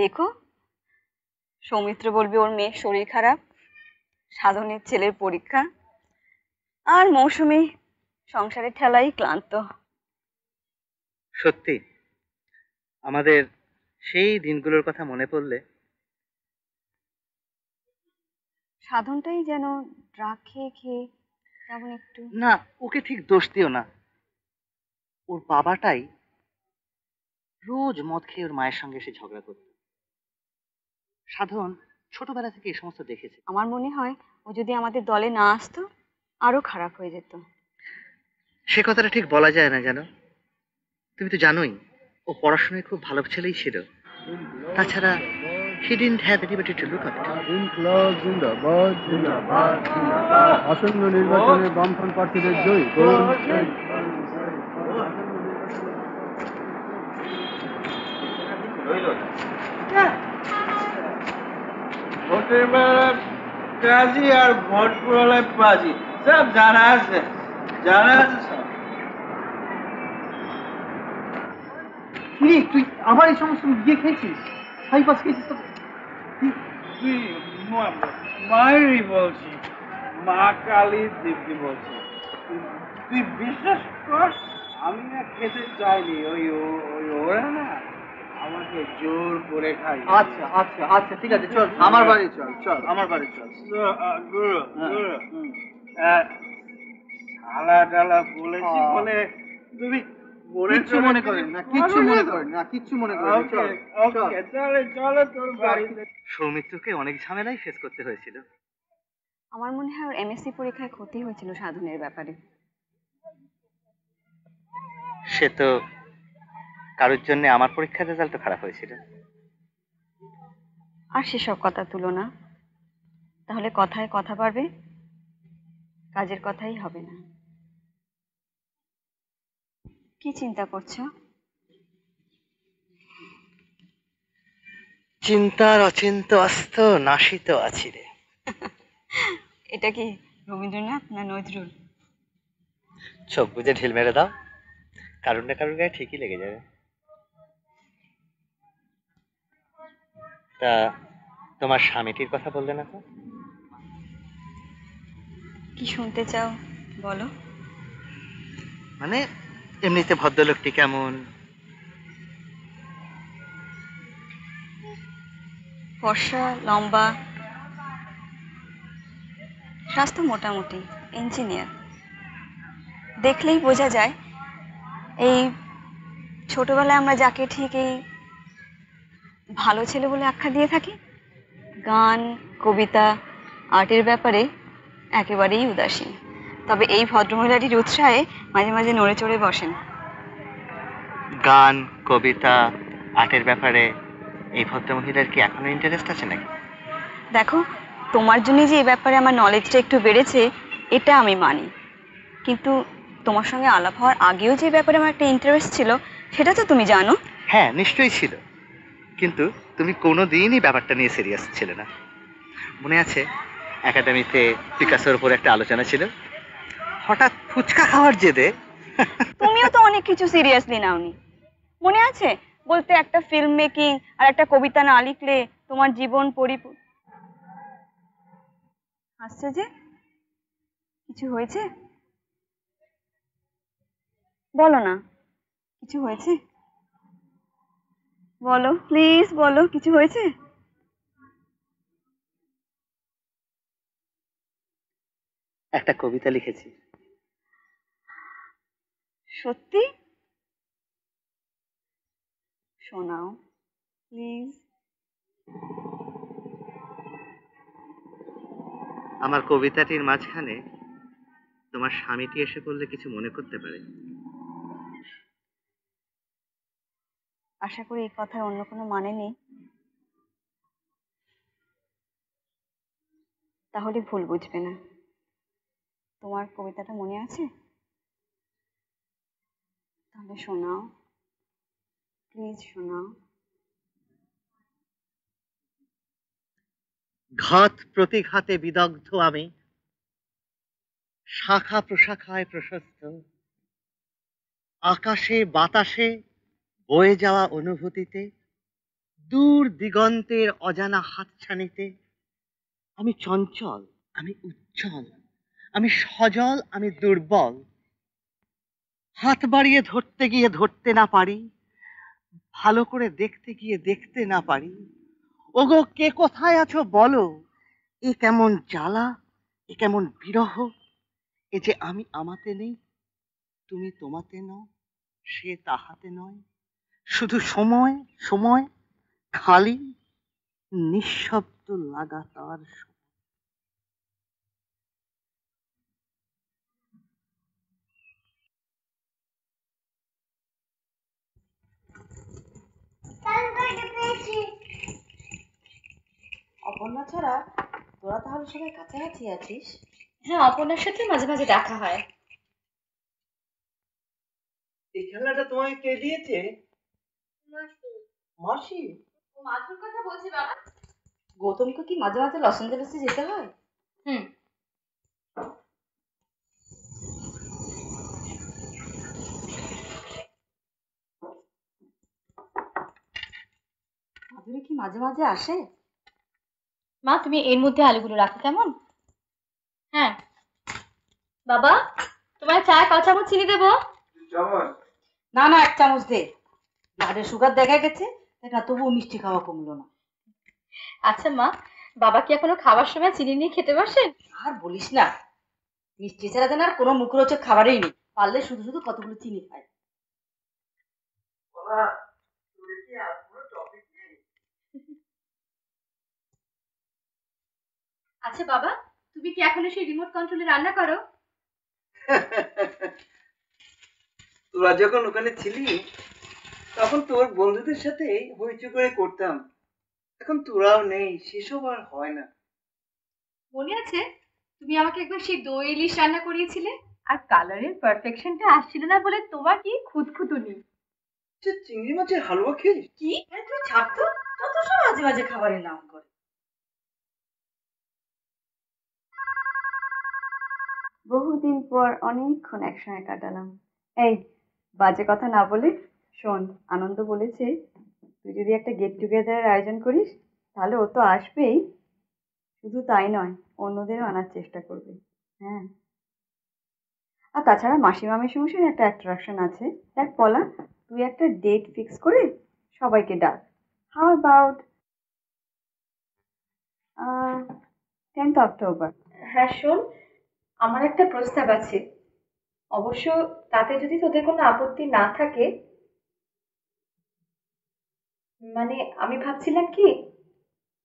দেখো, সৌমিত্র বলবে ওর মেয়ের শরীর খারাপ, সাধনের ছেলের পরীক্ষা, আর মৌসুমি সংসারের ঠেলাই ক্লান্ত। সত্যি আমাদের সেই দিনগুলোর কথা মনে পড়লে। সাধনটাই যেন ড্রাগ খেয়ে খেয়ে তেমন একটু না, ওকে ঠিক দোষ দিও না। ওর বাবাটাই রোজ মদ খেয়ে ওর মায়ের সঙ্গে সে ঝগড়া করত। সাধন ছোটবেলা থেকে এই সমস্ত দেখেছে। আমার মনে হয় ও যদি আমাদের দলে না আসতো আরো খারাপ হয়ে যেত। সে কথাটা ঠিক বলা যায় না জানো, তুমি তো জানোই ও পড়াশোনায় খুব ভালো ছেলেই ছিল। তাছাড়া he didn't have anybody to look up to. আসন্ন নির্বাচনে বামফ্রন্ট প্রার্থীদের জয়। काजी और भोटपुर वाले पाजी सब जाना है से सब किरे तू आवार इस समस्त ये खेचिस साई पास खेचिस तो तू मायरी बोलছি মা কালী দেবী বলছি তুই বিশ্বাস কর আমি না খেতে চাইনি ওই ওই ওরা না আমাকে জোর করে খাই আচ্ছা আচ্ছা আচ্ছা ঠিক আছে চল আমার বাড়ি চল গুরু আলাদালা বলেছি বলে তুমি সৌমিত্রকে অনেক ঝামেলাই ফেস করতে হয়েছিল আমার মনে হয় ওর এমএসসি পরীক্ষায় ক্ষতি হয়েছিল সাধনের ব্যাপারে সে তো কারোর জন্য আমার পরীক্ষার রেজাল্ট খারাপ হয়েছিল আর সেসব কথা তুলো না তাহলে কথায় কথা পারবে কাজের কথাই হবে না কি চিন্তা করছো চিন্তার অচিন্ত অস্ত নাশিত আছি রে এটা কি রবীন্দ্রনাথ না নজরুল চোখ বুঝে ঢিল মেরে দাও কারণ না কারণ গায়ে ঠিকই লেগে যাবে তা তোমার স্বামীটির কথা বললে না তো কি শুনতে চাও বলো মানে এমনিতে ভদ্রলোকটি কেমন ফর্সা লম্বা স্বাস্থ্য মোটামুটি ইঞ্জিনিয়ার দেখলেই বোঝা যায় এই ছোটবেলায় আমরা যাকে ঠিকই ভালো ছেলে বলে আখ্যা দিয়ে থাকি গান কবিতা আর্টের ব্যাপারে একেবারেই উদাসীন তবে এই ভদ্রমহিলাটির উৎসাহে মাঝে মাঝে নড়ে চড়ে বসেন গান কবিতা আর্টের ব্যাপারে এই ভদ্রমহিলার কি এখনো ইন্টারেস্ট আছে নাকি দেখো তোমার জন্য যে এই ব্যাপারে আমার নলেজটা একটু বেড়েছে এটা আমি মানি কিন্তু তোমার সঙ্গে আলাপ হওয়ার আগেও যে ব্যাপারে আমার একটা ইন্টারেস্ট ছিল সেটা তো তুমি জানো হ্যাঁ নিশ্চয়ই ছিল কিন্তু তুমি কোনোদিনই ব্যাপারটা নিয়ে সিরিয়াস ছিলে না মনে আছে একাডেমিতে পিকাসোর উপর একটা আলোচনা ছিল হঠাৎ ফুচকা খাওয়ার জেদে তুমিও তো অনেক কিছু সিরিয়াসলি নাওনি মনে আছে বলতে একটা ফিল্ম মেকিং আর একটা কবিতা না লিখলে তোমার জীবন পরিপূর্ণ হাসছো যে কিছু হয়েছে বলো না কিছু হয়েছে বলো প্লিজ বলো কিছু হয়েছে একটা কবিতা লিখেছি সত্যি শোনাও প্লিজ আমার কবিতাটির মাঝখানে তোমার স্বামীটি এসে বললে কিছু মনে করতে পারে আশা করি এই কথার অন্য কোনো মানে নেই তাহলে ভুল বুঝবে না তোমার কবিতাটা মনে আছে তাহলে শোনাও প্লিজ শোনাও ঘাত প্রতিঘাতে বিদগ্ধ আমি শাখা প্রশাখায় প্রশস্ত আকাশে বাতাসে বয়ে যাওয়া অনুভূতিতে দূর দিগন্তের অজানা হাতছানিতে আমি চঞ্চল আমি উচ্ছল আমি সজল আমি দুর্বল হাত বাড়িয়ে ধরতে গিয়ে ধরতে না পারি ভালো করে দেখতে গিয়ে দেখতে না পারি ওগো কে কোথায় আছো বলো এ কেমন জ্বালা এ কেমন বিরহ এ যে আমি আমাতে নেই তুমি তোমাতে নও সে তাহাতে নয় শুধু সময় সময় খালি নিঃশব্দ লাগাতার অপর্ণা ছাড়া তোরা তাহলে সবাই কাছাকাছি আছিস হ্যাঁ অপর্ণার সাথে মাঝে মাঝে দেখা হয় এই খেলাটা তোমায় কে দিয়েছে মাসি ও মাধুর কথা বলছি বাবা গৌতমকে কি মাঝে মাঝে লস অ্যাঞ্জেলেসে যেতে হয় কি মাঝে মাঝে আসে? মা তুমি এর মধ্যে আলুগুলো রাখো কেমন? হ্যাঁ বাবা তোমার চায় ক চামচ চিনি দেব? চামচ না না এক চামচ দে, ব্লাডে সুগার দেখা গেছে এটা তবুও মিষ্টি খাওয়া কমলো না। আচ্ছা মা বাবা কি এখনো খাবার সময় চিনি নিয়ে খেতে বসেন? আর বলিস না, মিষ্টি ছাড়া যেন আর কোনো মুখরোচক খাবারই নেই, পারলে শুধু শুধু কতগুলো চিনি খায়। আচ্ছা বাবা তুমি কি এখনো সেই রিমোট কন্ট্রোলে রান্না করো? তোরা যখন ওখানে ছিলি তখন তোর বন্ধুদের সাথে হইচু করে করতাম, এখন তোরাও নেই সেসব আর হয় না। মনে আছে তুমি আমাকে একবার সেই দই ইলিশ রান্না করিয়েছিলে, আর কালারের পারফেকশনটা আসছিল না বলে তোমার কি খুঁতখুতুনি। চিংড়ি মাছের হালুয়া খেয়ে কি তুই ছাড়তো তত সব মাঝে মাঝে খাবারের নাম করে। বহুদিন পর অনেকক্ষণ একসঙ্গে কাটালাম। এই বাজে কথা না বলে শোন, আনন্দ বলেছে তুই যদি একটা গেট টুগেদারের আয়োজন করিস তাহলে ও তো আসবেই, শুধু তাই নয় অন্যদেরও আনার চেষ্টা করবে। হ্যাঁ আর তাছাড়া মাসিমা মেশিমশির একটা অ্যাট্রাকশন আছে। দেখ পলা তুই একটা ডেট ফিক্স করে সবাইকে ডাক। How about 10th October? হ্যাঁ শোন আমার একটা প্রস্তাব আছে, অবশ্য তাতে যদি তোদের কোনো আপত্তি না থাকে। মানে আমি ভাবছিলাম কি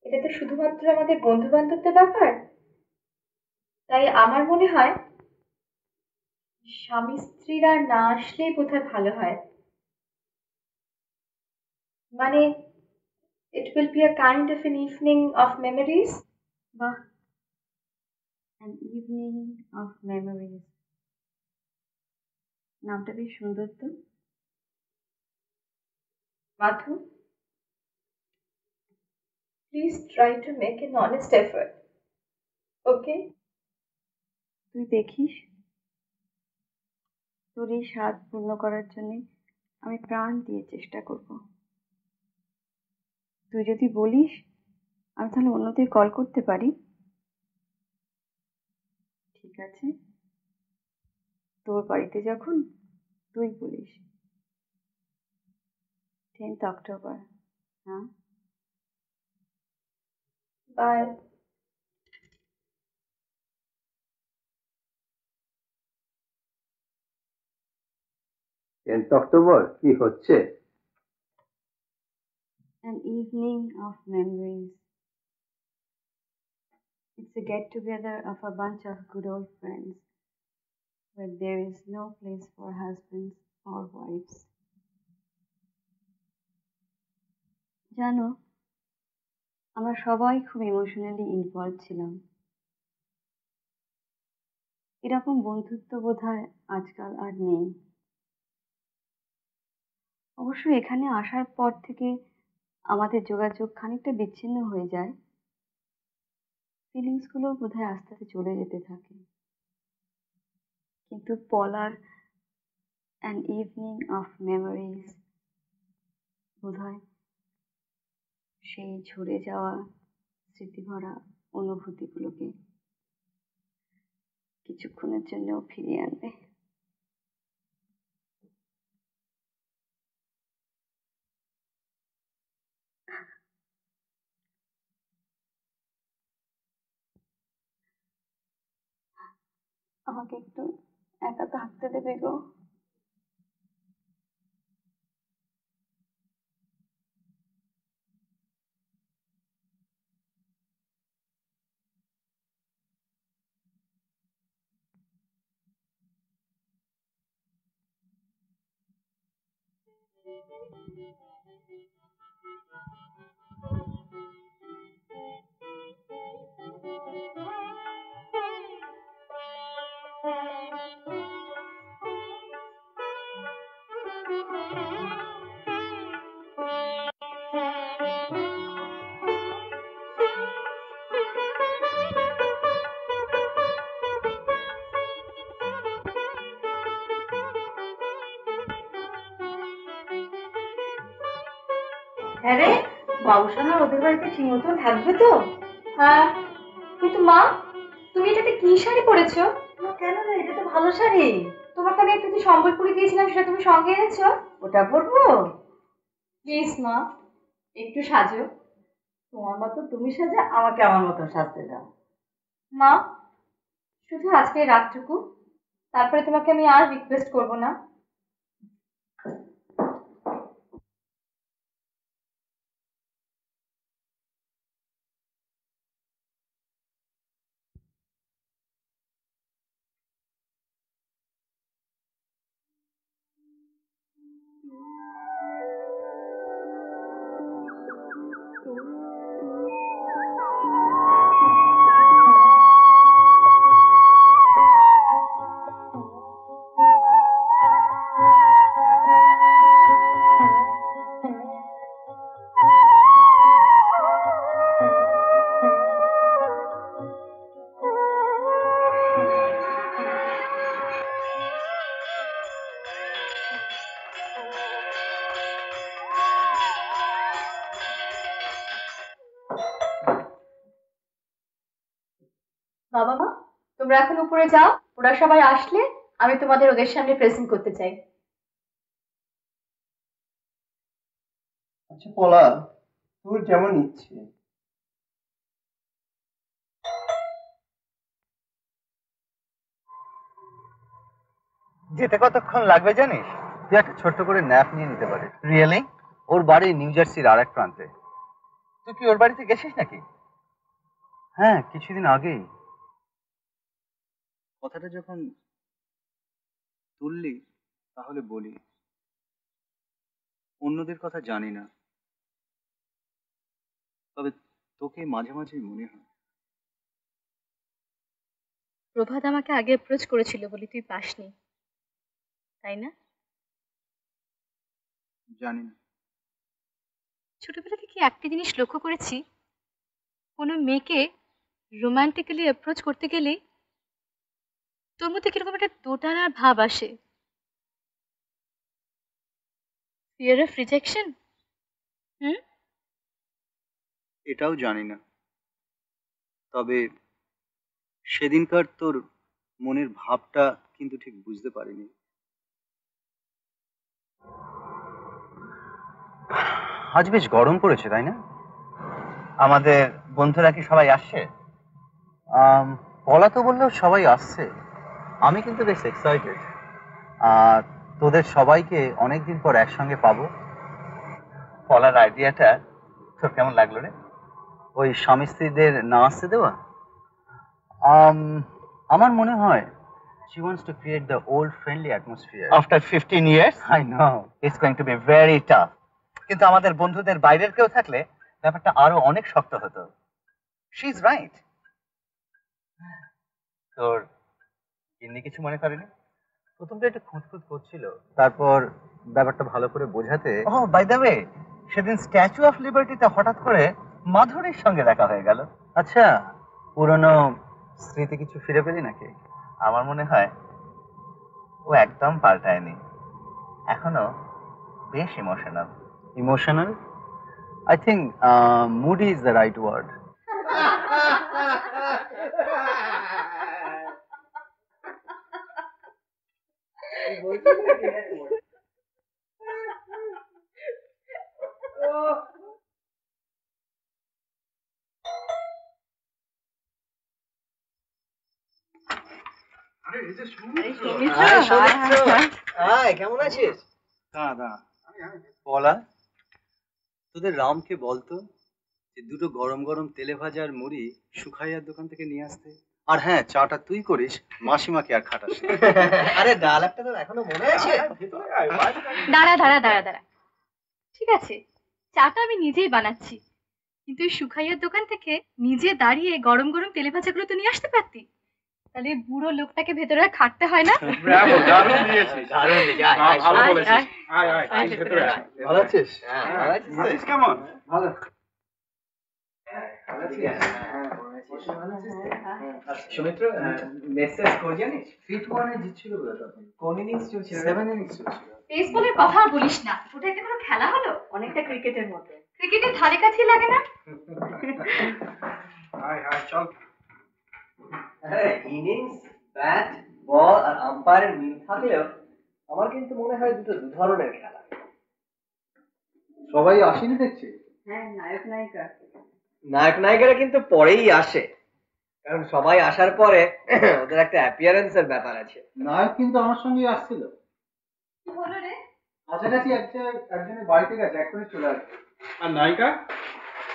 এটা তো শুধুমাত্র আমাদের বন্ধু বান্ধবদের ব্যাপার, তাই আমার মনে হয় স্বামী স্ত্রীরা না আসলেই বোধহয় ভালো হয়। মানে it will be a kind of an evening of memories. বা An evening of memories. নামটা বেশ সুন্দর তো Madhu. Please try to make an honest effort, okay? তুই দেখিস তোর এই স্বাদ পূর্ণ করার জন্য আমি প্রাণ দিয়ে চেষ্টা করব। তুই যদি বলিস আমি তাহলে অন্যদের কল করতে পারি। ঠিক আছে তোর বাড়িতে যখন তুই বলিস 10th October। হ্যাঁ বাই। October 10th কি হচ্ছে? An evening of memories. It's a get-together of a bunch of good old friends, where there is no place for husbands or wives. জানো আমরা সবাই খুব ইমোশনালি ইনভলভ ছিলাম। এরকম বন্ধুত্ব বোধহয় আজকাল আর নেই। অবশ্য এখানে আসার পর থেকে আমাদের যোগাযোগ খানিকটা বিচ্ছিন্ন হয়ে যায়, ফিলিংসগুলো বোধহয় আস্তে আস্তে চলে যেতে থাকে। কিন্তু পলার অ্যান ইভিনিং অফ মেমোরিজ বোধহয় সেই ঝরে যাওয়া স্মৃতিভরা অনুভূতিগুলোকে কিছুক্ষণের জন্যও ফিরিয়ে আনবে। আমাকে একটু একা থাকতে দেবে গো। अरे बाबूशना ओदर बाड़ीते ठीकमतो थाकबे तो हाँ किन्तु मा तुमी एटाते कि शाड़ी परेछो ना केनो ना एटा तो भालो शाड़ी तोमाके आमि एकटु सम्बलपुरी दियेछिलाम सेटा तुमी संगे এনেছো ओटा पड़बो प्लीज मा एकटु साजो तोमार मतो तुमी साजे आमाके आमार मतो साजते दाओ मा शुधु आजके रातटुकु तारपरे तोमाके आमि आर रिक्वेस्ट करबो ना कतक्षण लागबे जानिस तुई एकटा छोट्ट करे न्याप निये निते पारिस रियेली ओर बाड़ी निउ जार्सिर आरेक प्रान्ते तुई कि ओर बाड़ीते गेछिस नाकि हाँ किछुदिन आगेई कथाटा जखन तुल्ली ताहले बोली अन्यदेर कथा जानि ना तबे तोके माझे माझे मने हय प्रभात आमाके आगे अप्रोच करेछिलो बोली तुई पासनी ताई ना जानि ना छोटोबेला थेके एकटा जिनिस लक्ष्य करेछि कोनो मेयेके रोमांटिकली अप्रोच करते गेले তোর মধ্যে কিরকম একটা দোটানার ভাব আসে ফিয়ার অফ রিজেকশন হুম এটাও জানি না তবে সেদিনকার তোর মনের ভাবটা কিন্তু ঠিক বুঝতে পারিনি আজ বেশ গরম পড়েছে তাই না আমাদের বন্ধুরা কি সবাই আসছে বলা তো বললো সবাই আসছে আমি কিন্তু বেশ এক্সাইটেড আর তোদের সবাইকে অনেক দিন পর একসঙ্গে পাবো পলার আইডিয়াটা তোর কেমন লাগলো রে ওই স্বামী স্ত্রীদের না আসতে দেওয়া আমার মনে হয় she wants to create the old friendly atmosphere after 15 years I know it's going to be very tough কিন্তু আমাদের বন্ধুদের বাইরের কেউ থাকলে ব্যাপারটা আরো অনেক শক্ত হতো she is right তোর ইনি কিছু মনে করেনি প্রথমে একটু খুঁতখুঁত করছিল তারপর ব্যাপারটা ভালো করে বোঝাতে ও বাই দ্য ওয়ে সেদিন স্ট্যাচু অফ লিবার্টিতে হঠাৎ করে মাধুরীর সঙ্গে দেখা হয়ে গেল আচ্ছা পুরনো স্মৃতি কিছু ফিরে পেলি নাকি আমার মনে হয় ও একদম পাল্টায়নি এখনো বেশ emotional emotional I think moody is the right word তোদের রামকে বলতো যে দুটো গরম গরম তেলে ভাজা আর মুড়ি শুকাইয়ার দোকান থেকে নিয়ে আসতে আর হ্যাঁ চাটা তুই করিস মাসিমাকে আর খাটাস আরে ডাল একটা তোর এখনো মনে আছে দাঁড়া ঠিক আছে চাটা আমি নিজেই বানাচ্ছি কিন্তু এই শুকাইয়ার দোকান থেকে নিজে দাঁড়িয়ে গরম গরম তেলে ভাজাগুলো তো নিয়ে আসতে পারতি তাহলে বুড়ো লোকটাকে ভেতরে খাটতে হয় না ব্রাভো দারুণ দিয়েছিস দারুণ আয় ভালো বলেছিস আয় ভেতরে আয় ভালো আছিস হ্যাঁ ভালো আছিস কেমন ভালো খেলা হলো অনেকটা ক্রিকেটের মধ্যে क्रिकेटे थारे का थी लगे ना। हाय हाय चल। इनिंग्स, बैट, बॉल और अंपायर मिल थाकले हमारे किन्तु मने है दुटो उदाहरणের খেলা। সবাই আসেন দেখছে। হ্যাঁ নায়ক নায়িকা। নায়ক নায়িকারা কিন্তু পরেই আসে। কারণ সবাই আসার পরে ওদের একটা অ্যাপিয়ারেন্সের ব্যাপার আছে। নায়ক কিন্তু আমার সঙ্গে আসছিল। কি হলো রে? আজকালই একটা একজনের বাড়িতে গেছে এখনি চলে আসছে। আর নায়িকা?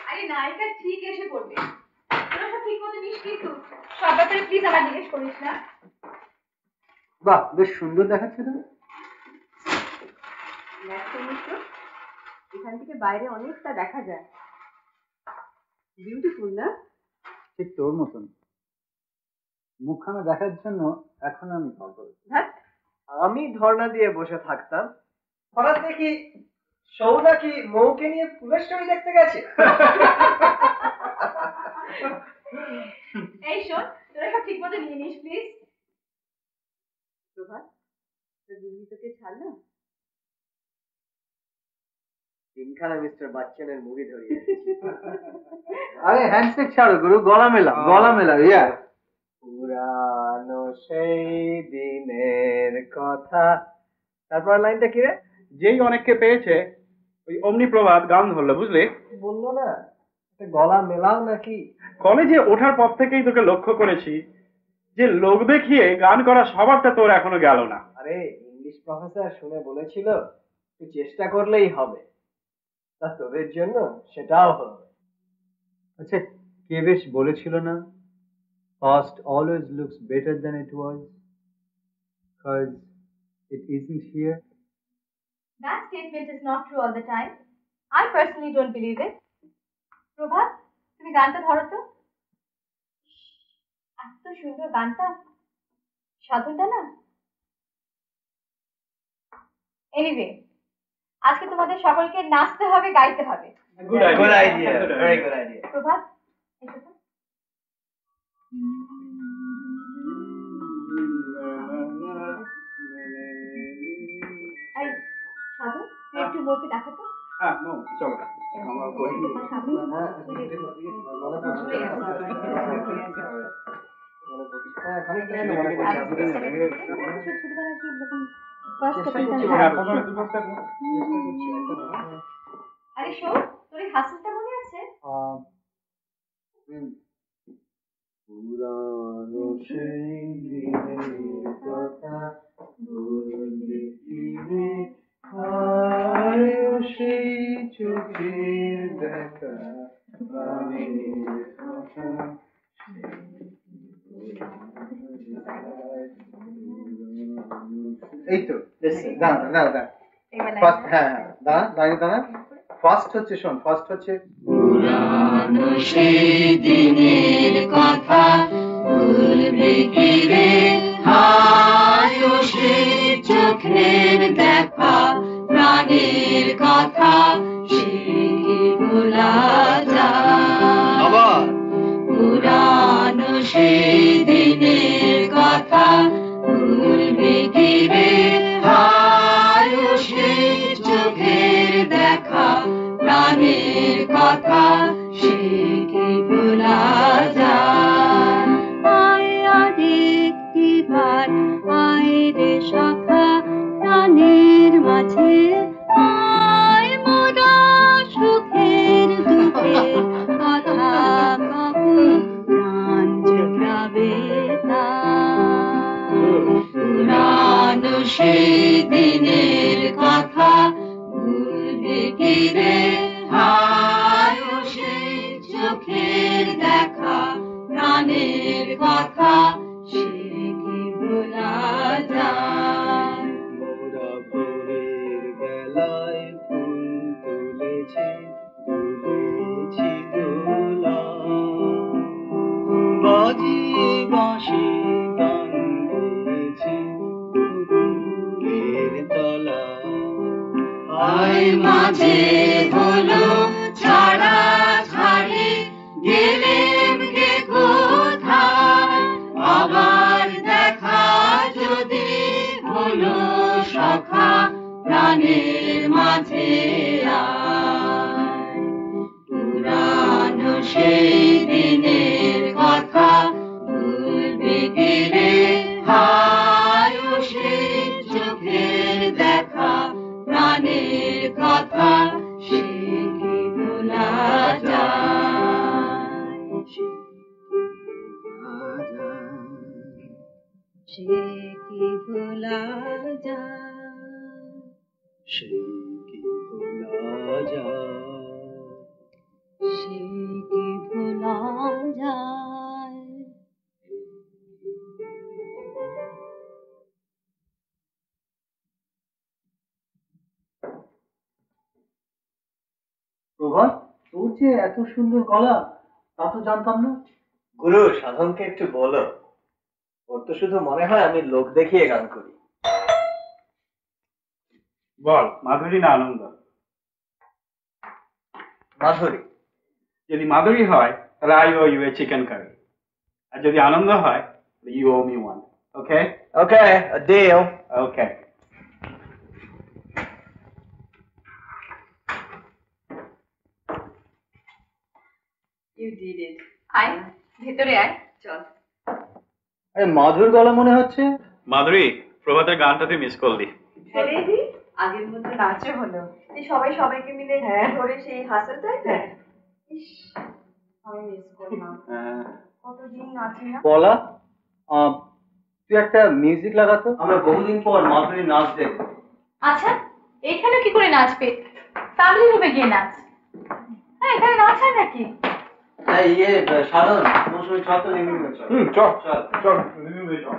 আরে নায়িকা ঠিক এসে পড়বে। তোরা সব ঠিক মতো নিস কিন্তু। সব ব্যাপারে প্লিজ আমার জিজ্ঞেস করিস না। বাহ বেশ সুন্দর দেখাচ্ছে তো। ল্যাপটপ এখান থেকে বাইরে অনেকটা দেখা যায়। বিউটিফুল না? ঠিক তোর মতন। মুখখানা দেখার জন্য এখন আমি পাগল। আমি ধর্ণা দিয়ে বসে থাকতাম। হঠাৎ দেখি সৌদা কি মৌকে নিয়ে ফুলের ছবি দেখতে গেছে। এই শোন তোরা সব ঠিক মতো নিয়ে নিস প্লিজ। শোভা তোর দিল্লি তোকে ছাড়লো। তিনখানা মিস্টার বাচ্চনের মুভি ধরিয়ে। আরে হ্যান্ডশেক ছাড়ো গুরু গলা মেলাও ইয়া। পুরানো সেই দিনের কথা। তারপর লাইনটা কি রে? যেই অনেককে পেয়েছে ওই অমনি প্রভাব গান ধরলো বুঝলে। বললো না গলা মেলাও নাকি। কলেজে ওঠার পর থেকেই তোকে লক্ষ্য করেছি যে লোক দেখিয়ে গান করা স্বভাবটা তোর এখনো গেল না। আরে ইংলিশ প্রফেসর শুনে বলেছিল তুই চেষ্টা করলেই হবে। তা তোদের জন্য সেটাও হবে। আচ্ছা কে বেশ বলেছিল না past always looks better than it was cause it isn't here. That statement is not true all the time. I personally don't believe it. প্রভাত তুমি গানটা ধরো তো। এত সুন্দর গানটা সাধনটা না। এনিওয়ে আজকে তোমাদের সকলকে নাচতে হবে গাইতে হবে। Good idea very good idea. Prabhat এটা তো আই সাধন একটু বলতে দেখো তো। হ্যাঁ নাও চলো আমরা করি না আরে শোন তোর হাসিটা মনে আছে? পুরানো সেই দিনের কথা বলি দিনে আয় সেই চোখের দেখা আমি কথা এই তো দাঁড়া দাঁড়া দাঁড়া ফার্স্ট হ্যাঁ দাঁড়া দাঁড়িয়ে দাঁড়া ফার্স্ট হচ্ছে শোন ফার্স্ট হচ্ছে পুরানো সেই দিনের কথা ভুলবে কি রে হায় ও সেই চোখের দেখা প্রাণের কথা সে কি ভোলা যায় পুরানো সেই দিনের কথা ভুলবে কি রে হায় ও সেই চোখের দেখা প্রাণের কথা সে কি ভোলা যায় আয় আরেকটিবার আয় রে শাখা প্রাণের মাঝে আয় মোরা সুখের দুঃখে কথা কবু প্রাণ জোড়াবে পুরানো সেই দিনের কথা ভুলবে কি রে হায় ও সেই চোখের দেখা প্রাণের কথা সে কি ভোলা যায় মোরা ভোরের বেলায় ফুল তুলেছে তুলেছি দোলা বাজিয়ে বাঁশি গান গেয়েছি পুকুরের তলা আয় মাঝে হলো ছাড়া ছাড়ি গেলেম কে কোথায় আবার দেখা যদি হলো সখা প্রাণের মাঝে আয় এত সুন্দর গলা তা তো জানতাম না। গুরু সাধনকে একটু বলো, ওর তো শুধু মনে হয় আমি লোক দেখিয়ে গান করি। বল মাধুরী না আনন্দ? মাধুরী। যদি মাধুরী হয় তাহলে I owe you a chicken curry, আর যদি আনন্দ হয় you owe me one. Okay okay a deal. Okay You did it. I ভিতরে আয় চল। আরে মাধুর গলা মনে হচ্ছে। মাধুরী প্রভাতের গানটা তুই মিস করলি। আরে দি আগের মতো নাচে হলো। এই সবাই সবাইকে মিলে হ্যাঁ ধরে সেই হাসল তাই না? ইস আমি মিস করলাম। কতদিন নাচি না। বলা তুই একটা মিউজিক লাগাতো। আমরা বহুদিন পর মাধুরী নাচ দেখ। আচ্ছা এখানে কি করে নাচবে? ফ্যামিলি রুমে গিয়ে নাচ। হ্যাঁ এখানে নাচ হয় নাকি? ये साधन मौसम छात्र लिविंग में चल चल चल लिविंग में चल।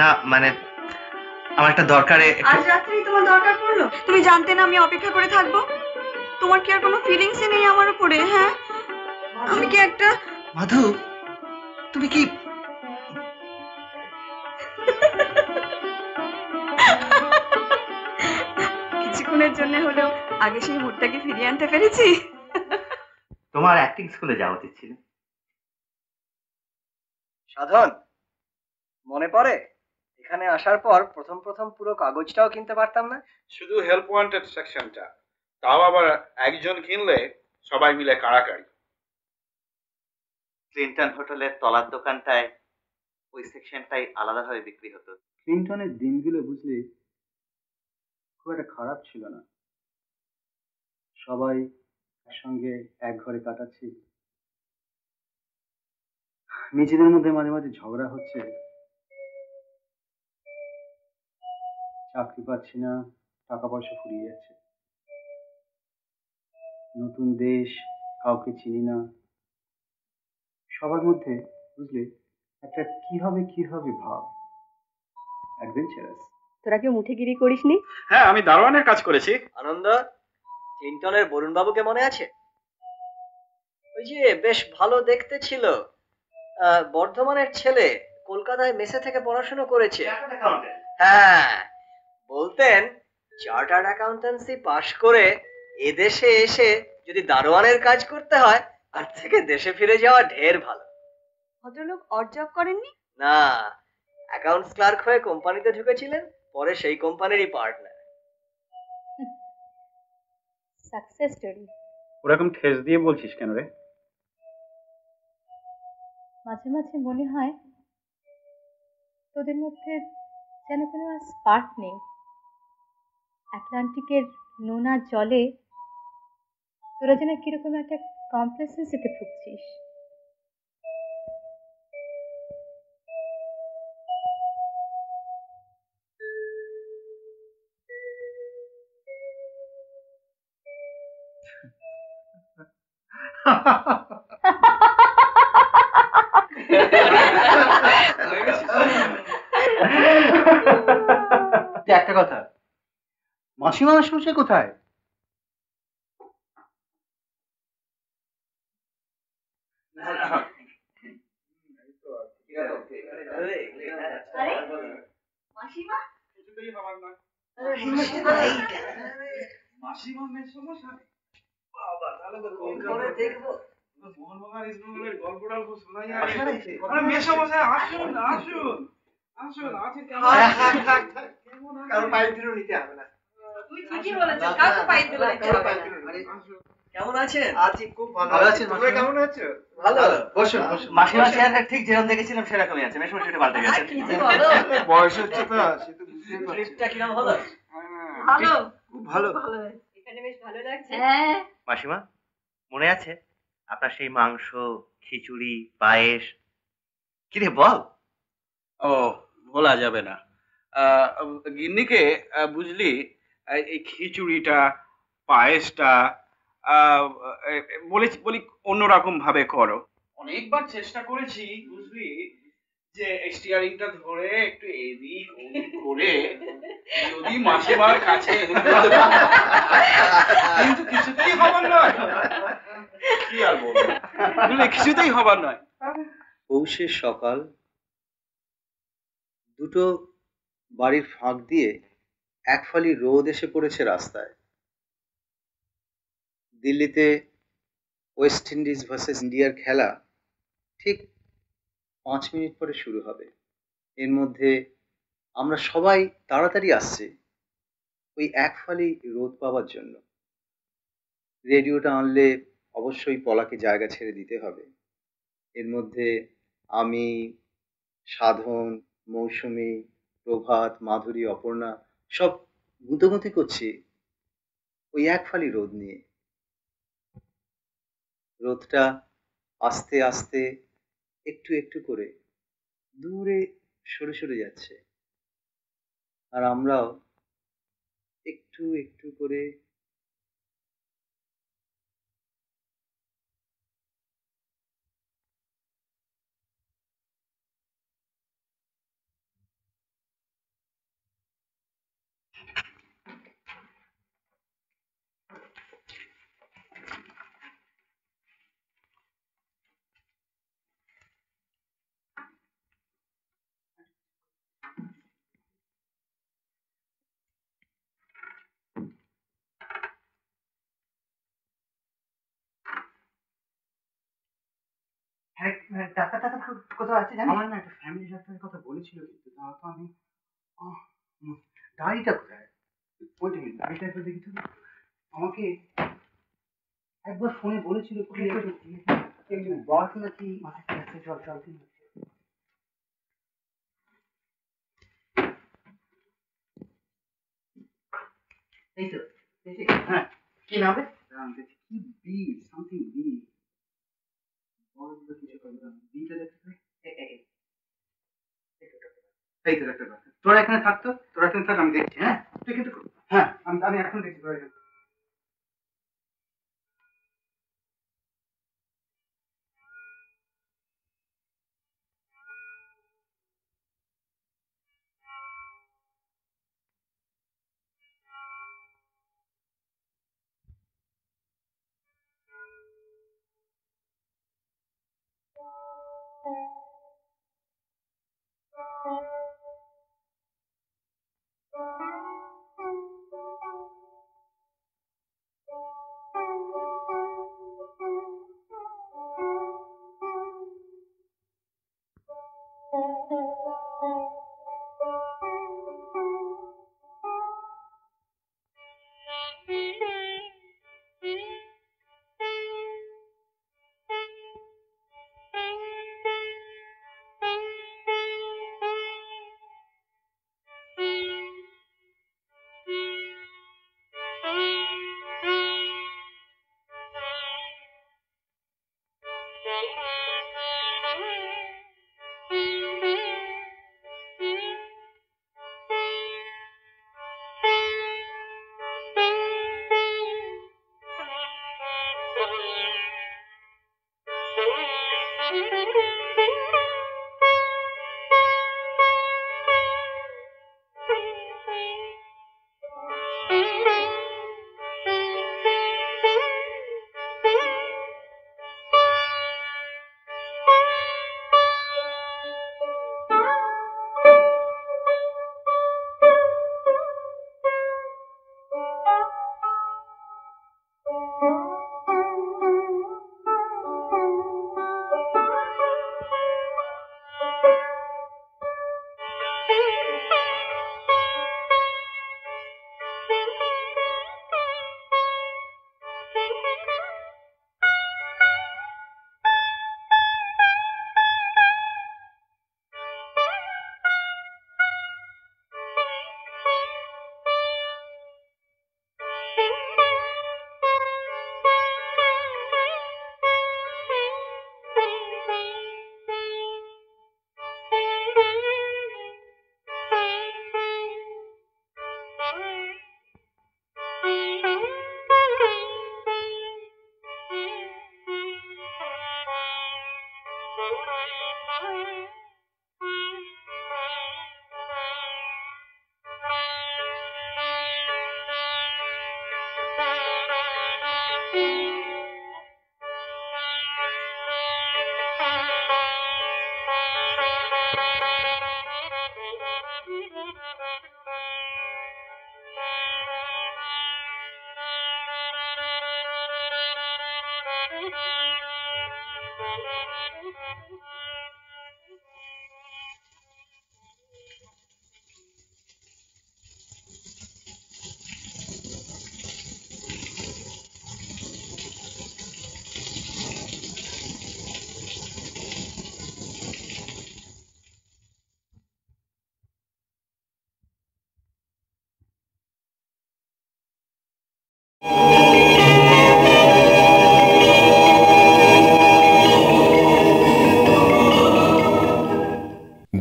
না মানে আমার একটা দরকারে আজ রাতেই তোমার দরকার পড়লো। তুমি জানতে না আমি অপেক্ষা করে থাকবো? তোমার কি আর কোনো ফিলিংসই নেই আমার উপরে? হ্যাঁ আমি কি একটা মাধু তুমি কি কিছুক্ষণের জন্য হলেও আগে সেই মুডটাকে ফিরিয়ে আনতে পেরেছি। তোমার অ্যাক্টিং স্কুলে যাওয়া উচিত ছিল। সাধন মনে পড়ে এখানে আসার পর প্রথম প্রথম পুরো কাগজটাও কিনতে পারতাম না, শুধু হেল্প ওয়ান্টেড সেকশনটা, তাও আবার একজন কিনলে সবাই মিলে কাড়াকাড়ি। ক্লিনটন হোটেলের তলার দোকানটায় ওই সেকশনটাই আলাদাভাবে বিক্রি হতো। ক্লিনটনের দিনগুলো বুঝলে খুব একটা খারাপ ছিল না, সবাই একসঙ্গে এক ঘরে কাটাচ্ছি, নিজেদের মধ্যে মাঝে মাঝে ঝগড়া হচ্ছে, চাকরি পাচ্ছি না, টাকা পয়সা ফুরিয়ে যাচ্ছে, নতুন দেশ, কাউকে চিনি না, সবার মধ্যে বুঝলে একটা কি হবে ভাব। অ্যাডভেঞ্চারাস। তোরা কি মুঠেগিরি করিসনি? হ্যাঁ আমি দারোয়ানের কাজ করেছি। আনন্দ ক্লিনটনের বরুণ বাবুকে মনে আছে? ওই যে বেশ ভালো দেখতে ছিল, বর্ধমানের ছেলে, কলকাতায় মেসে থেকে পড়াশোনা করেছে। হ্যাঁ বলতেন চার্টার্ড অ্যাকাউন্টেন্সি পাশ করে এদেশে এসে যদি দারোয়ানের কাজ করতে হয় আর থেকে দেশে ফিরে যাওয়া ঢের ভালো। ভদ্রলোক অড জব করেননি? না, অ্যাকাউন্টস ক্লার্ক হয়ে কোম্পানিতে ঢুকেছিলেন, পরে সেই কোম্পানিরই পার্টনার। Success story. ওরকম ঠেস দিয়ে বলছিস কেন রে? মাঝে মাঝে মনে হয় তোদের মধ্যে যেন কোনো স্পার্ক নেই। আটলান্টিকের নোনা জলে তোরা যেন কিরকম একটা কমপ্লেসেন্সিতে ভুগছিস। একটা কথা, মাসিমা আসছে কোথায়? কেমন আছেন? আছি, খুব ভালো। ভালো আছেন? তোমরা কেমন আছো? ভালো। বসুন বসুন। মাসিমা চেহারা ঠিক যেরকম দেখেছিলাম সেরকমই আছে, মেশমা সেটা পাল্টে গেছে। বয়স হচ্ছে তো, সে তো বুঝতে পারছি। লিপটা কি নাম হলো? ভালো, খুব ভালো। ভালো, এখানে বেশ ভালো লাগছে। হ্যাঁ মাসিমা, মনে আছে আপনার সেই মাংস, খিচুড়ি, পায়েস? কি রে বল। ও ভোলা যাবে না গিন্নিকে, বুঝলি? এই খিচুড়িটা, পায়েসটা বলি অন্যরকম ভাবে করো। অনেকবার চেষ্টা করেছি বুঝলি, যে স্টিয়ারিংটা ধরে একটু এদিক ওদিক করে যদি মাসিমার কাছে, কিন্তু কিছুতেই হবার নয়। কি আর বলবো, কিছুতেই হবার নয়। পৌষের সকাল, দুটো বাড়ির ফাঁক দিয়ে এক ফালি রোদ এসে পড়েছে রাস্তায়। দিল্লিতে ওয়েস্ট ইন্ডিজ ভার্সেস ইন্ডিয়ার খেলা ঠিক 5 মিনিট পরে শুরু হবে। এর মধ্যে আমরা সবাই তাড়াতাড়ি আসছি ওই এক ফালি রোদ পাওয়ার জন্য। রেডিওটা আনলে অবশ্যই পলাকে জায়গা ছেড়ে দিতে হবে। এর মধ্যে আমি, সাধন, মৌসুমী, প্রভাত, মাধুরী, অপর্ণা সব গুঁতোগুঁতি করছি ওই এক ফালি রোদ নিয়ে। রোদটা আস্তে আস্তে একটু একটু করে দূরে সরে সরে যাচ্ছে, আর আমরাও একটু একটু করে কি নামে তোরা এখানে থাকতো, তোরা এখানে থাক, আমি দেখছি। হ্যাঁ তুই কিন্তু, হ্যাঁ আমি এখন দেখছি।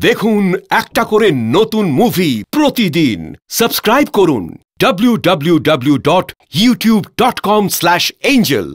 দেখুন একটা করে নতুন মুভি প্রতিদিন সাবস্ক্রাইব করুন www.youtube.com/angel